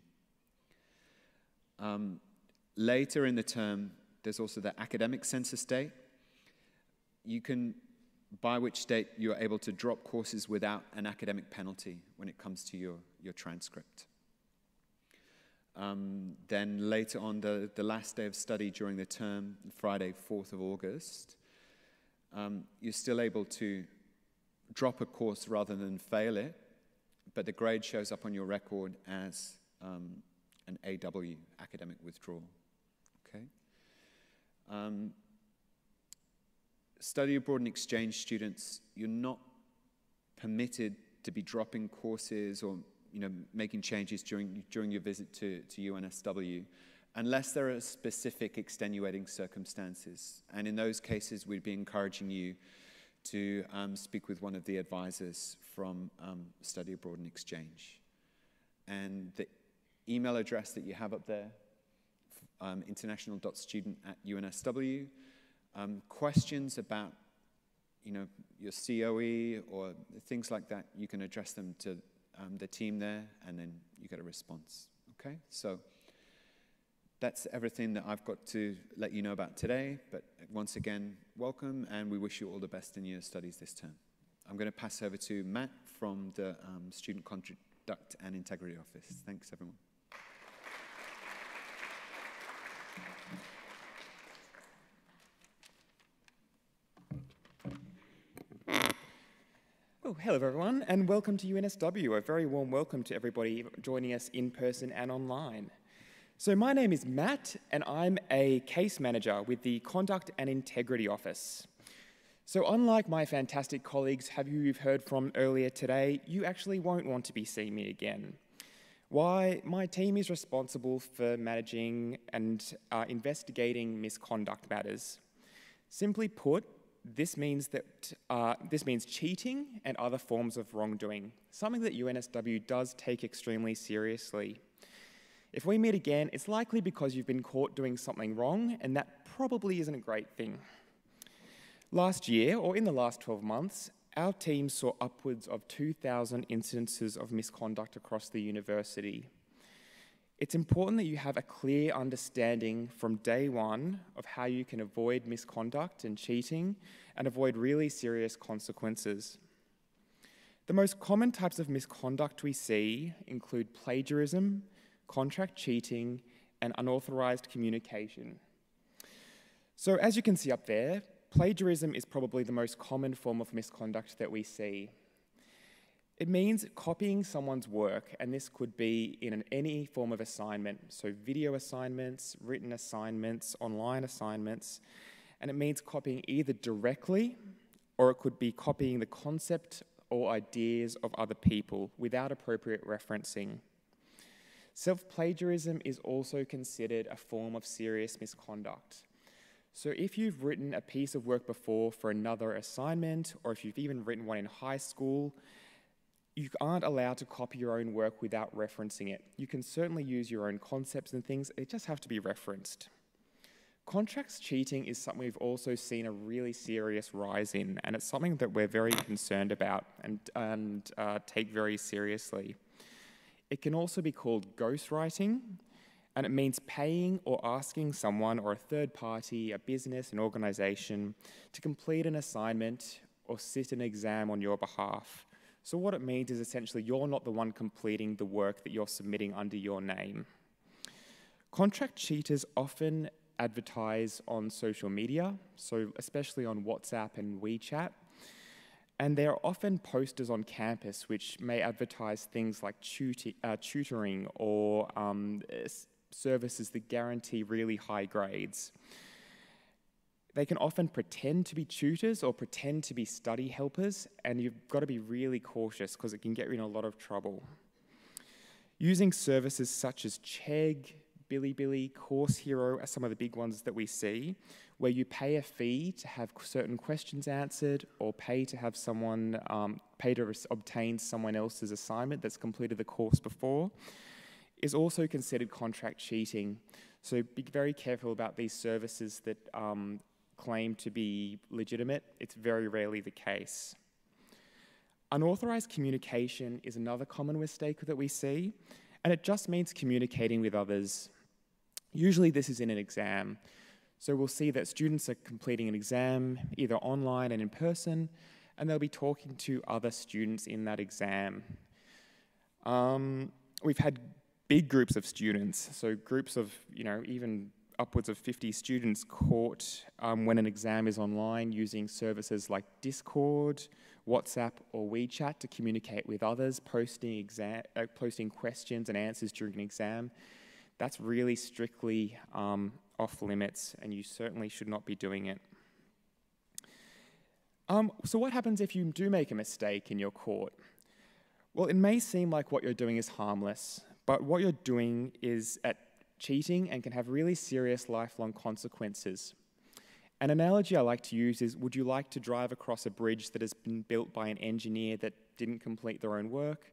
Um, later in the term, there's also the academic census date. You can, by which date you're able to drop courses without an academic penalty when it comes to your, your transcript. Um, then later on, the, the last day of study during the term, Friday, fourth of August, um, you're still able to drop a course rather than fail it, but the grade shows up on your record as um, an A W, academic withdrawal. Okay? Um, study abroad and exchange students, you're not permitted to be dropping courses or you know, making changes during, during your visit to, to U N S W unless there are specific extenuating circumstances. And in those cases, we'd be encouraging you to um, speak with one of the advisors from um, study abroad and exchange. And the email address that you have up there, Um, international.student at U N S W. Um, questions about, you know, your C O E or things like that, you can address them to um, the team there, and then you get a response, okay? So that's everything that I've got to let you know about today, but once again, welcome, and we wish you all the best in your studies this term. I'm going to pass over to Matt from the um, Student Conduct and Integrity Office. Thanks, everyone. Oh, hello everyone, and welcome to U N S W. A very warm welcome to everybody joining us in person and online. So my name is Matt, and I'm a case manager with the Conduct and Integrity Office. So unlike my fantastic colleagues who you've heard from earlier today, you actually won't want to be seeing me again. Why? My team is responsible for managing and uh, investigating misconduct matters. Simply put, This means that uh, this means cheating and other forms of wrongdoing, something that U N S W does take extremely seriously. If we meet again, it's likely because you've been caught doing something wrong, and that probably isn't a great thing. Last year, or in the last twelve months, our team saw upwards of two thousand incidences of misconduct across the university. It's important that you have a clear understanding from day one of how you can avoid misconduct and cheating and avoid really serious consequences. The most common types of misconduct we see include plagiarism, contract cheating, and unauthorized communication. So as you can see up there, plagiarism is probably the most common form of misconduct that we see. It means copying someone's work, and this could be in an, any form of assignment, so video assignments, written assignments, online assignments, and it means copying either directly, or it could be copying the concept or ideas of other people without appropriate referencing. Self-plagiarism is also considered a form of serious misconduct. So if you've written a piece of work before for another assignment, or if you've even written one in high school, you aren't allowed to copy your own work without referencing it. You can certainly use your own concepts and things, they just have to be referenced. Contracts cheating is something we've also seen a really serious rise in, and it's something that we're very concerned about and, and uh, take very seriously. It can also be called ghostwriting, and it means paying or asking someone or a third party, a business, an organisation, to complete an assignment or sit an exam on your behalf. So what it means is essentially you're not the one completing the work that you're submitting under your name. Contract cheaters often advertise on social media, so especially on WhatsApp and WeChat, and there are often posters on campus which may advertise things like tuti uh, tutoring or um, services that guarantee really high grades. They can often pretend to be tutors or pretend to be study helpers, and you've got to be really cautious because it can get you in a lot of trouble. Using services such as Chegg, Bilibili, Course Hero are some of the big ones that we see, where you pay a fee to have certain questions answered or pay to have someone, um, pay to obtain someone else's assignment that's completed the course before, is also considered contract cheating. So be very careful about these services that um, claim to be legitimate. It's very rarely the case. Unauthorized communication is another common mistake that we see, and it just means communicating with others. Usually this is in an exam. So we'll see that students are completing an exam, either online and in person, and they'll be talking to other students in that exam. Um, we've had big groups of students, so groups of, you know, even upwards of fifty students caught um, when an exam is online using services like Discord, WhatsApp or WeChat to communicate with others, posting, exam uh, posting questions and answers during an exam. That's really strictly um, off limits, and you certainly should not be doing it. Um, so what happens if you do make a mistake in your court? Well, it may seem like what you're doing is harmless, but what you're doing is at cheating and can have really serious lifelong consequences. An analogy I like to use is, would you like to drive across a bridge that has been built by an engineer that didn't complete their own work?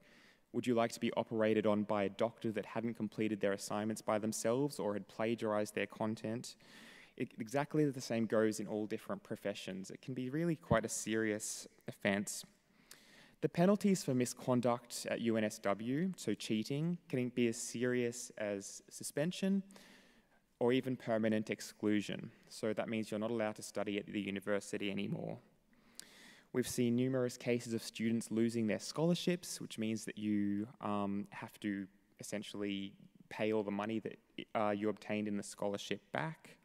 Would you like to be operated on by a doctor that hadn't completed their assignments by themselves or had plagiarized their content? It, exactly the same goes in all different professions. It can be really quite a serious offense. The penalties for misconduct at U N S W, so cheating, can be as serious as suspension or even permanent exclusion. So that means you're not allowed to study at the university anymore. We've seen numerous cases of students losing their scholarships, which means that you um, have to essentially pay all the money that uh, you obtained in the scholarship back.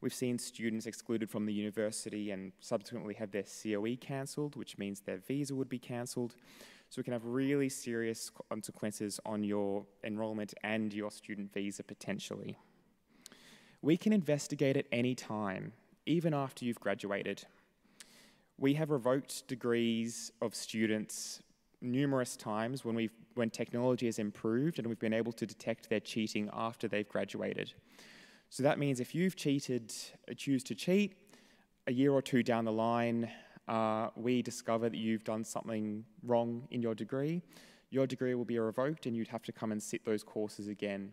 We've seen students excluded from the university and subsequently have their C O E cancelled, which means their visa would be cancelled. So we can have really serious consequences on your enrolment and your student visa potentially. We can investigate at any time, even after you've graduated. We have revoked degrees of students numerous times when, we've, when technology has improved and we've been able to detect their cheating after they've graduated. So that means if you've cheated, choose to cheat, a year or two down the line, uh, we discover that you've done something wrong in your degree, your degree will be revoked and you'd have to come and sit those courses again.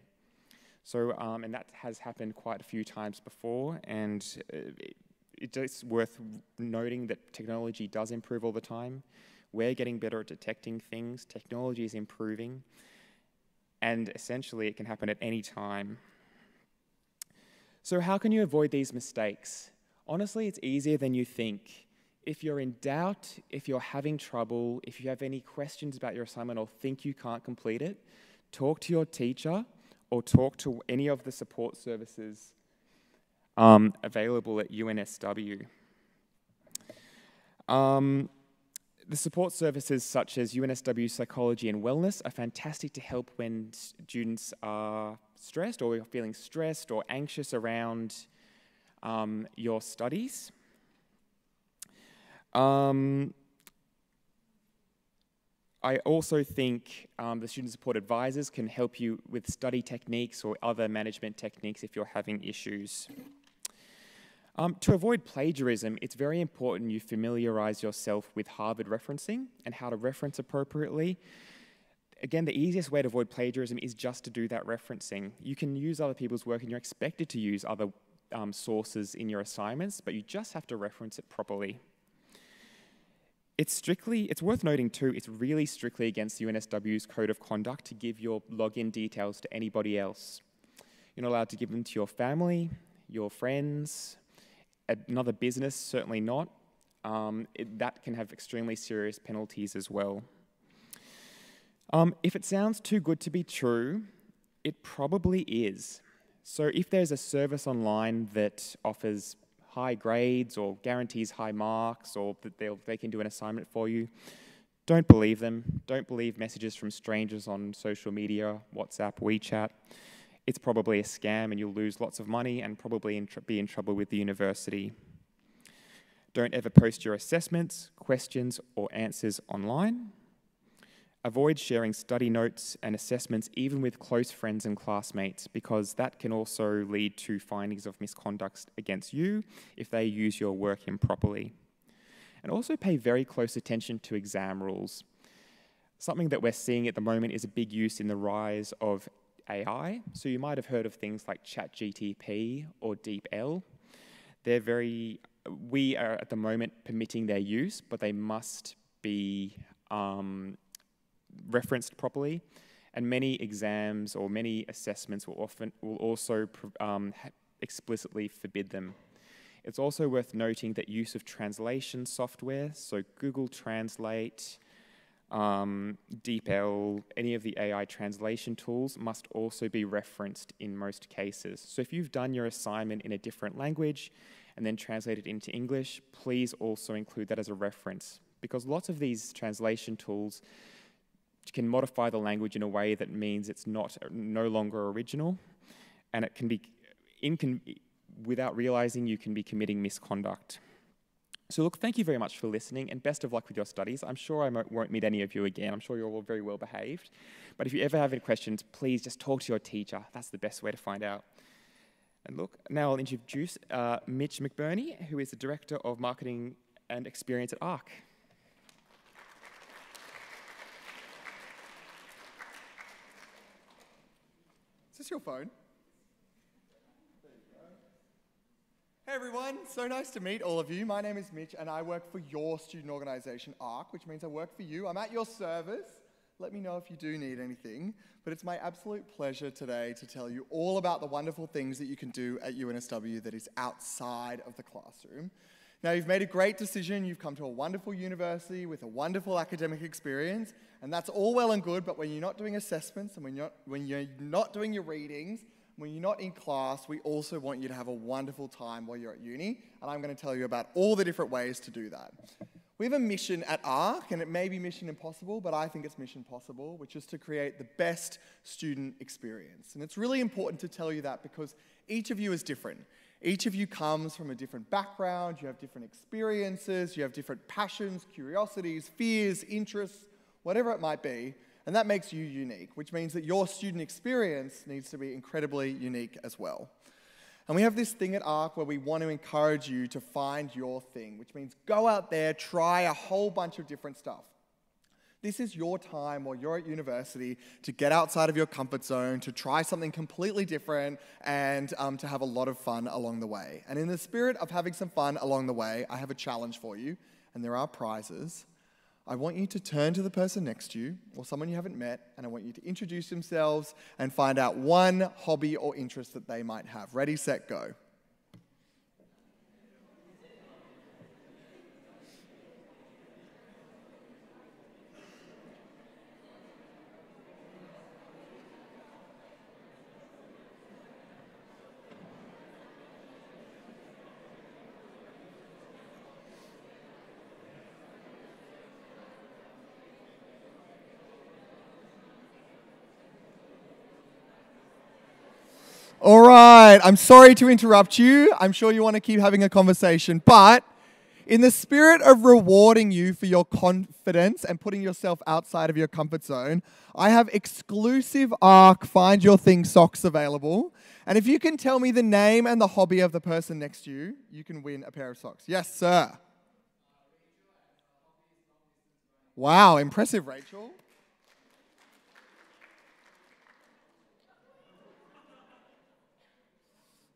So, um, and that has happened quite a few times before, and it, it's worth noting that technology does improve all the time. We're getting better at detecting things, technology is improving, and essentially it can happen at any time. So how can you avoid these mistakes? Honestly, it's easier than you think. If you're in doubt, if you're having trouble, if you have any questions about your assignment or think you can't complete it, talk to your teacher or talk to any of the support services um, available at U N S W. Um, The support services such as U N S W Psychology and Wellness are fantastic to help when students are stressed or you're feeling stressed or anxious around um, your studies. Um, I also think um, the student support advisors can help you with study techniques or other management techniques if you're having issues. Um, to avoid plagiarism, it's very important you familiarise yourself with Harvard referencing and how to reference appropriately. Again, the easiest way to avoid plagiarism is just to do that referencing. You can use other people's work and you're expected to use other um, sources in your assignments, but you just have to reference it properly. It's strictly, it's worth noting too, it's really strictly against U N S W's code of conduct to give your login details to anybody else. You're not allowed to give them to your family, your friends, another business, certainly not. Um, it, that can have extremely serious penalties as well. Um, if it sounds too good to be true, it probably is. So if there's a service online that offers high grades or guarantees high marks or that they can do an assignment for you, don't believe them. Don't believe messages from strangers on social media, WhatsApp, WeChat. It's probably a scam and you'll lose lots of money and probably in be in trouble with the university. Don't ever post your assessments, questions or answers online. Avoid sharing study notes and assessments even with close friends and classmates, because that can also lead to findings of misconduct against you if they use your work improperly. And also pay very close attention to exam rules. Something that we're seeing at the moment is a big use in the rise of A I. So you might have heard of things like ChatGPT or DeepL. They're very, we are at the moment permitting their use, but they must be um, referenced properly. And many exams or many assessments will often will also um, explicitly forbid them. It's also worth noting that use of translation software, so Google Translate, Um, DeepL, any of the A I translation tools must also be referenced in most cases. So if you've done your assignment in a different language and then translated into English, please also include that as a reference, because lots of these translation tools can modify the language in a way that means it's not no longer original, and it can be, in, without realizing, you can be committing misconduct. So look, thank you very much for listening and best of luck with your studies. I'm sure I won't meet any of you again. I'm sure you're all very well behaved. But if you ever have any questions, please just talk to your teacher. That's the best way to find out. And look, now I'll introduce uh, Mitch McBurney, who is the Director of Marketing and Experience at A R C. Is this your phone? Hey everyone, so nice to meet all of you. My name is Mitch and I work for your student organisation, A R C, which means I work for you. I'm at your service. Let me know if you do need anything. But it's my absolute pleasure today to tell you all about the wonderful things that you can do at U N S W that is outside of the classroom. Now, you've made a great decision. You've come to a wonderful university with a wonderful academic experience, and that's all well and good, but when you're not doing assessments and when you're, when you're not doing your readings, when you're not in class, we also want you to have a wonderful time while you're at uni, and I'm going to tell you about all the different ways to do that. We have a mission at A R C, and it may be mission impossible, but I think it's mission possible, which is to create the best student experience. And it's really important to tell you that because each of you is different. Each of you comes from a different background, you have different experiences, you have different passions, curiosities, fears, interests, whatever it might be. And that makes you unique, which means that your student experience needs to be incredibly unique as well. And we have this thing at ARC where we want to encourage you to find your thing, which means go out there, try a whole bunch of different stuff. This is your time while you're at university to get outside of your comfort zone, to try something completely different, and um, to have a lot of fun along the way. And in the spirit of having some fun along the way, I have a challenge for you, and there are prizes. I want you to turn to the person next to you, or someone you haven't met, and I want you to introduce themselves and find out one hobby or interest that they might have. Ready, set, go. All right, I'm sorry to interrupt you. I'm sure you want to keep having a conversation, but in the spirit of rewarding you for your confidence and putting yourself outside of your comfort zone, I have exclusive ARC Find Your Thing socks available. And if you can tell me the name and the hobby of the person next to you, you can win a pair of socks. Yes, sir. Wow, impressive, Rachel.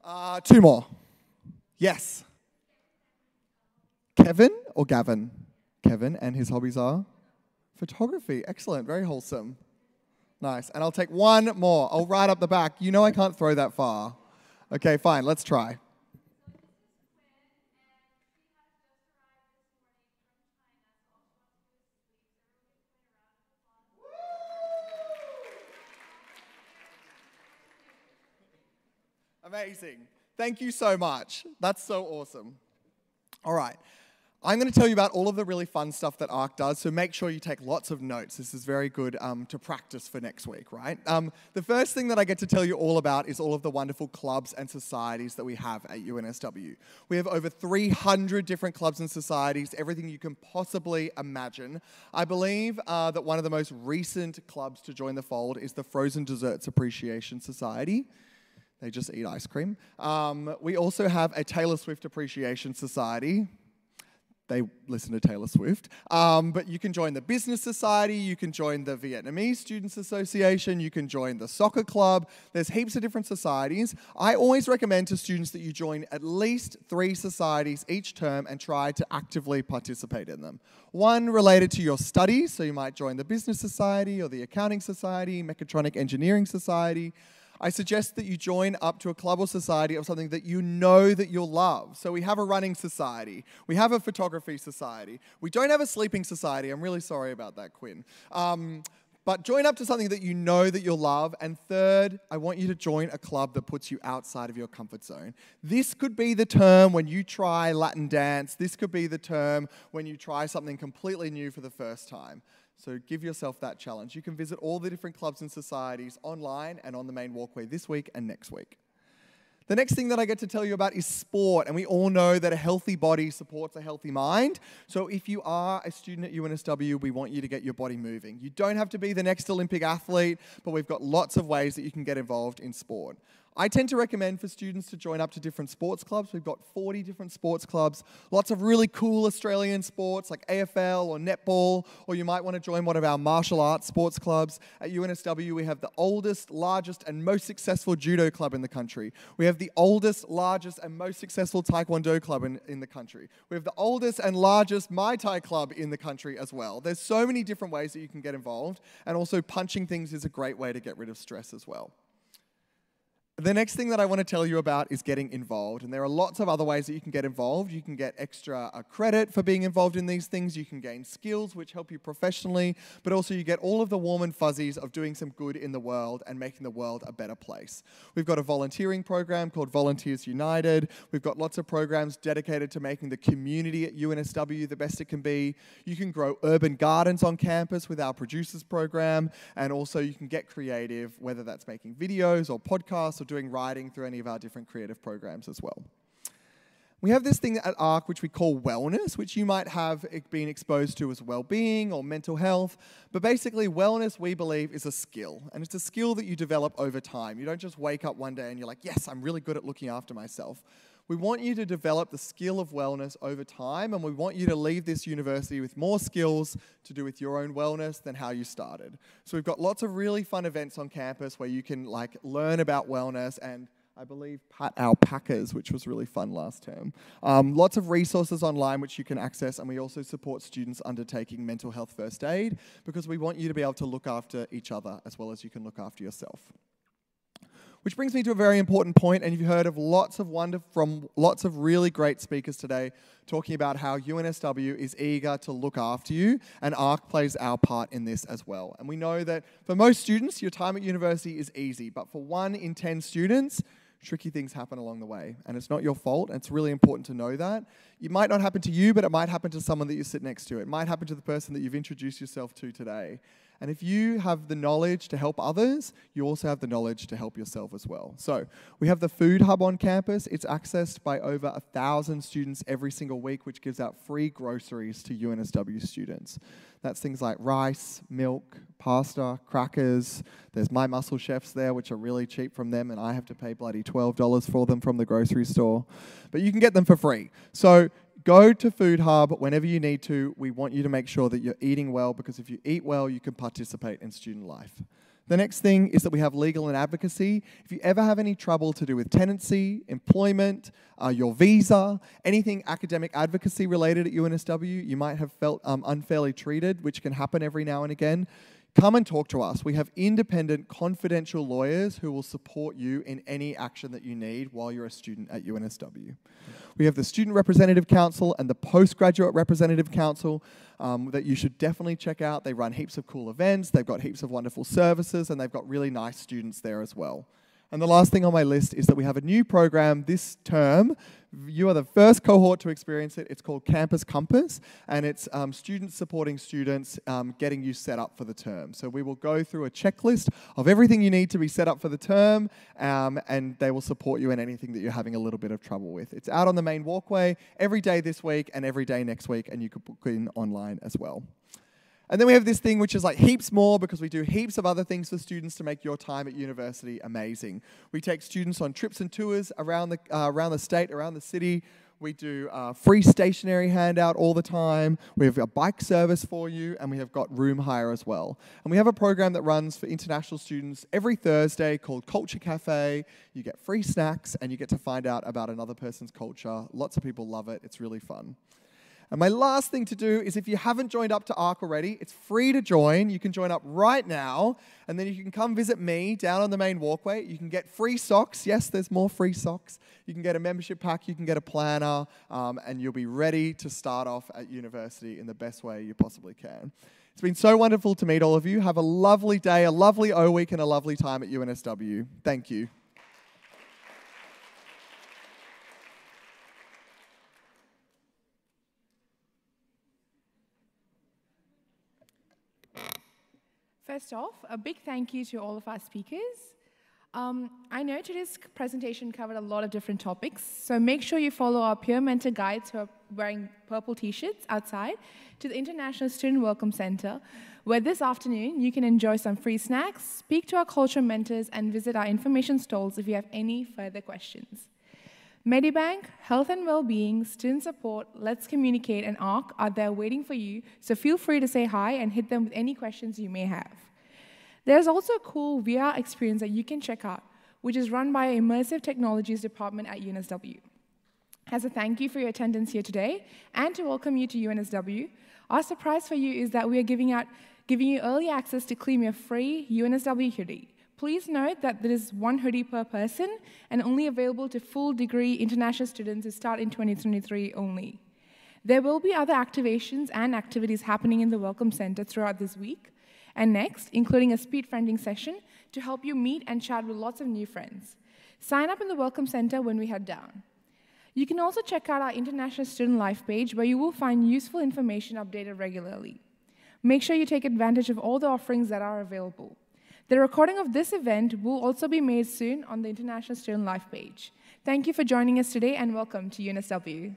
Uh, two more. Yes. Kevin or Gavin? Kevin, and his hobbies are? Photography. Excellent. Very wholesome. Nice. And I'll take one more. I'll right up the back. You know I can't throw that far. Okay, fine. Let's try. Amazing. Thank you so much. That's so awesome. All right. I'm going to tell you about all of the really fun stuff that ARC does, so make sure you take lots of notes. This is very good um, to practice for next week, right? Um, the first thing that I get to tell you all about is all of the wonderful clubs and societies that we have at U N S W. We have over three hundred different clubs and societies, everything you can possibly imagine. I believe uh, that one of the most recent clubs to join the fold is the Frozen Desserts Appreciation Society. They just eat ice cream. Um, we also have a Taylor Swift Appreciation Society. They listen to Taylor Swift. Um, but you can join the Business Society. You can join the Vietnamese Students Association. You can join the Soccer Club. There's heaps of different societies. I always recommend to students that you join at least three societies each term and try to actively participate in them. One related to your studies, so you might join the Business Society or the Accounting Society, Mechatronic Engineering Society. I suggest that you join up to a club or society of something that you know that you'll love. So we have a running society. We have a photography society. We don't have a sleeping society. I'm really sorry about that, Quinn. Um, but join up to something that you know that you'll love. And third, I want you to join a club that puts you outside of your comfort zone. This could be the term when you try Latin dance. This could be the term when you try something completely new for the first time. So give yourself that challenge. You can visit all the different clubs and societies online and on the main walkway this week and next week. The next thing that I get to tell you about is sport, and we all know that a healthy body supports a healthy mind. So if you are a student at U N S W, we want you to get your body moving. You don't have to be the next Olympic athlete, but we've got lots of ways that you can get involved in sport. I tend to recommend for students to join up to different sports clubs. We've got forty different sports clubs, lots of really cool Australian sports like A F L or netball, or you might want to join one of our martial arts sports clubs. At U N S W, we have the oldest, largest, and most successful judo club in the country. We have the oldest, largest, and most successful taekwondo club in, in the country. We have the oldest and largest Muay Thai club in the country as well. There's so many different ways that you can get involved, and also punching things is a great way to get rid of stress as well. The next thing that I want to tell you about is getting involved, and there are lots of other ways that you can get involved. You can get extra uh, credit for being involved in these things. You can gain skills which help you professionally, but also you get all of the warm and fuzzies of doing some good in the world and making the world a better place. We've got a volunteering program called Volunteers United. We've got lots of programs dedicated to making the community at U N S W the best it can be. You can grow urban gardens on campus with our producers program, and also you can get creative, whether that's making videos or podcasts or doing writing through any of our different creative programs as well. We have this thing at ARC which we call wellness, which you might have been exposed to as well-being or mental health. But basically, wellness, we believe, is a skill. And it's a skill that you develop over time. You don't just wake up one day and you're like, yes, I'm really good at looking after myself. We want you to develop the skill of wellness over time, and we want you to leave this university with more skills to do with your own wellness than how you started. So we've got lots of really fun events on campus where you can like learn about wellness, and I believe Pat Alpacas, which was really fun last term. Um, lots of resources online which you can access, and we also support students undertaking mental health first aid because we want you to be able to look after each other as well as you can look after yourself. Which brings me to a very important point, and you've heard of lots of wonder from lots of really great speakers today talking about how U N S W is eager to look after you, and ARC plays our part in this as well. And we know that for most students, your time at university is easy, but for one in ten students, tricky things happen along the way, and it's not your fault, and it's really important to know that. It might not happen to you, but it might happen to someone that you sit next to. It might happen to the person that you've introduced yourself to today. And if you have the knowledge to help others, you also have the knowledge to help yourself as well. So we have the Food Hub on campus. It's accessed by over one thousand students every single week, which gives out free groceries to U N S W students. That's things like rice, milk, pasta, crackers. There's My Muscle Chefs there, which are really cheap from them, and I have to pay bloody twelve dollars for them from the grocery store. But you can get them for free. So go to Food Hub whenever you need to. We want you to make sure that you're eating well, because if you eat well, you can participate in student life. The next thing is that we have legal and advocacy. If you ever have any trouble to do with tenancy, employment, uh, your visa, anything academic advocacy related at U N S W, you might have felt um, unfairly treated, which can happen every now and again. Come and talk to us. We have independent, confidential lawyers who will support you in any action that you need while you're a student at U N S W. We have the Student Representative Council and the Postgraduate Representative Council um, that you should definitely check out. They run heaps of cool events, they've got heaps of wonderful services, and they've got really nice students there as well. And the last thing on my list is that we have a new program this term. You are the first cohort to experience it. It's called Campus Compass, and it's um, students supporting students, um, getting you set up for the term. So we will go through a checklist of everything you need to be set up for the term, um, and they will support you in anything that you're having a little bit of trouble with. It's out on the main walkway every day this week and every day next week, and you can book in online as well. And then we have this thing which is like heaps more, because we do heaps of other things for students to make your time at university amazing. We take students on trips and tours around the, uh, around the state, around the city. We do uh, free stationery handout all the time. We have a bike service for you, and we have got room hire as well. And we have a program that runs for international students every Thursday called Culture Cafe. You get free snacks, and you get to find out about another person's culture. Lots of people love it. It's really fun. And my last thing to do is, if you haven't joined up to ARC already, it's free to join. You can join up right now, and then you can come visit me down on the main walkway. You can get free socks. Yes, there's more free socks. You can get a membership pack. You can get a planner, um, and you'll be ready to start off at university in the best way you possibly can. It's been so wonderful to meet all of you. Have a lovely day, a lovely O-Week, and a lovely time at U N S W. Thank you. First off, a big thank you to all of our speakers. Um, I know today's presentation covered a lot of different topics, so make sure you follow our peer mentor guides who are wearing purple t-shirts outside to the International Student Welcome Center, where this afternoon you can enjoy some free snacks, speak to our culture mentors, and visit our information stalls if you have any further questions. Medibank, Health and Wellbeing, Student Support, Let's Communicate, and ARC are there waiting for you, so feel free to say hi and hit them with any questions you may have. There's also a cool V R experience that you can check out, which is run by our Immersive Technologies Department at U N S W. As a thank you for your attendance here today, and to welcome you to U N S W, our surprise for you is that we are giving out, giving you early access to claim your free U N S W hoodie. Please note that there is one hoodie per person, and only available to full degree international students who start in twenty twenty-three only. There will be other activations and activities happening in the Welcome Center throughout this week, and next, including a speed friending session to help you meet and chat with lots of new friends. Sign up in the Welcome Center when we head down. You can also check out our International Student Life page, where you will find useful information updated regularly. Make sure you take advantage of all the offerings that are available. The recording of this event will also be made soon on the International Student Life page. Thank you for joining us today and welcome to U N S W.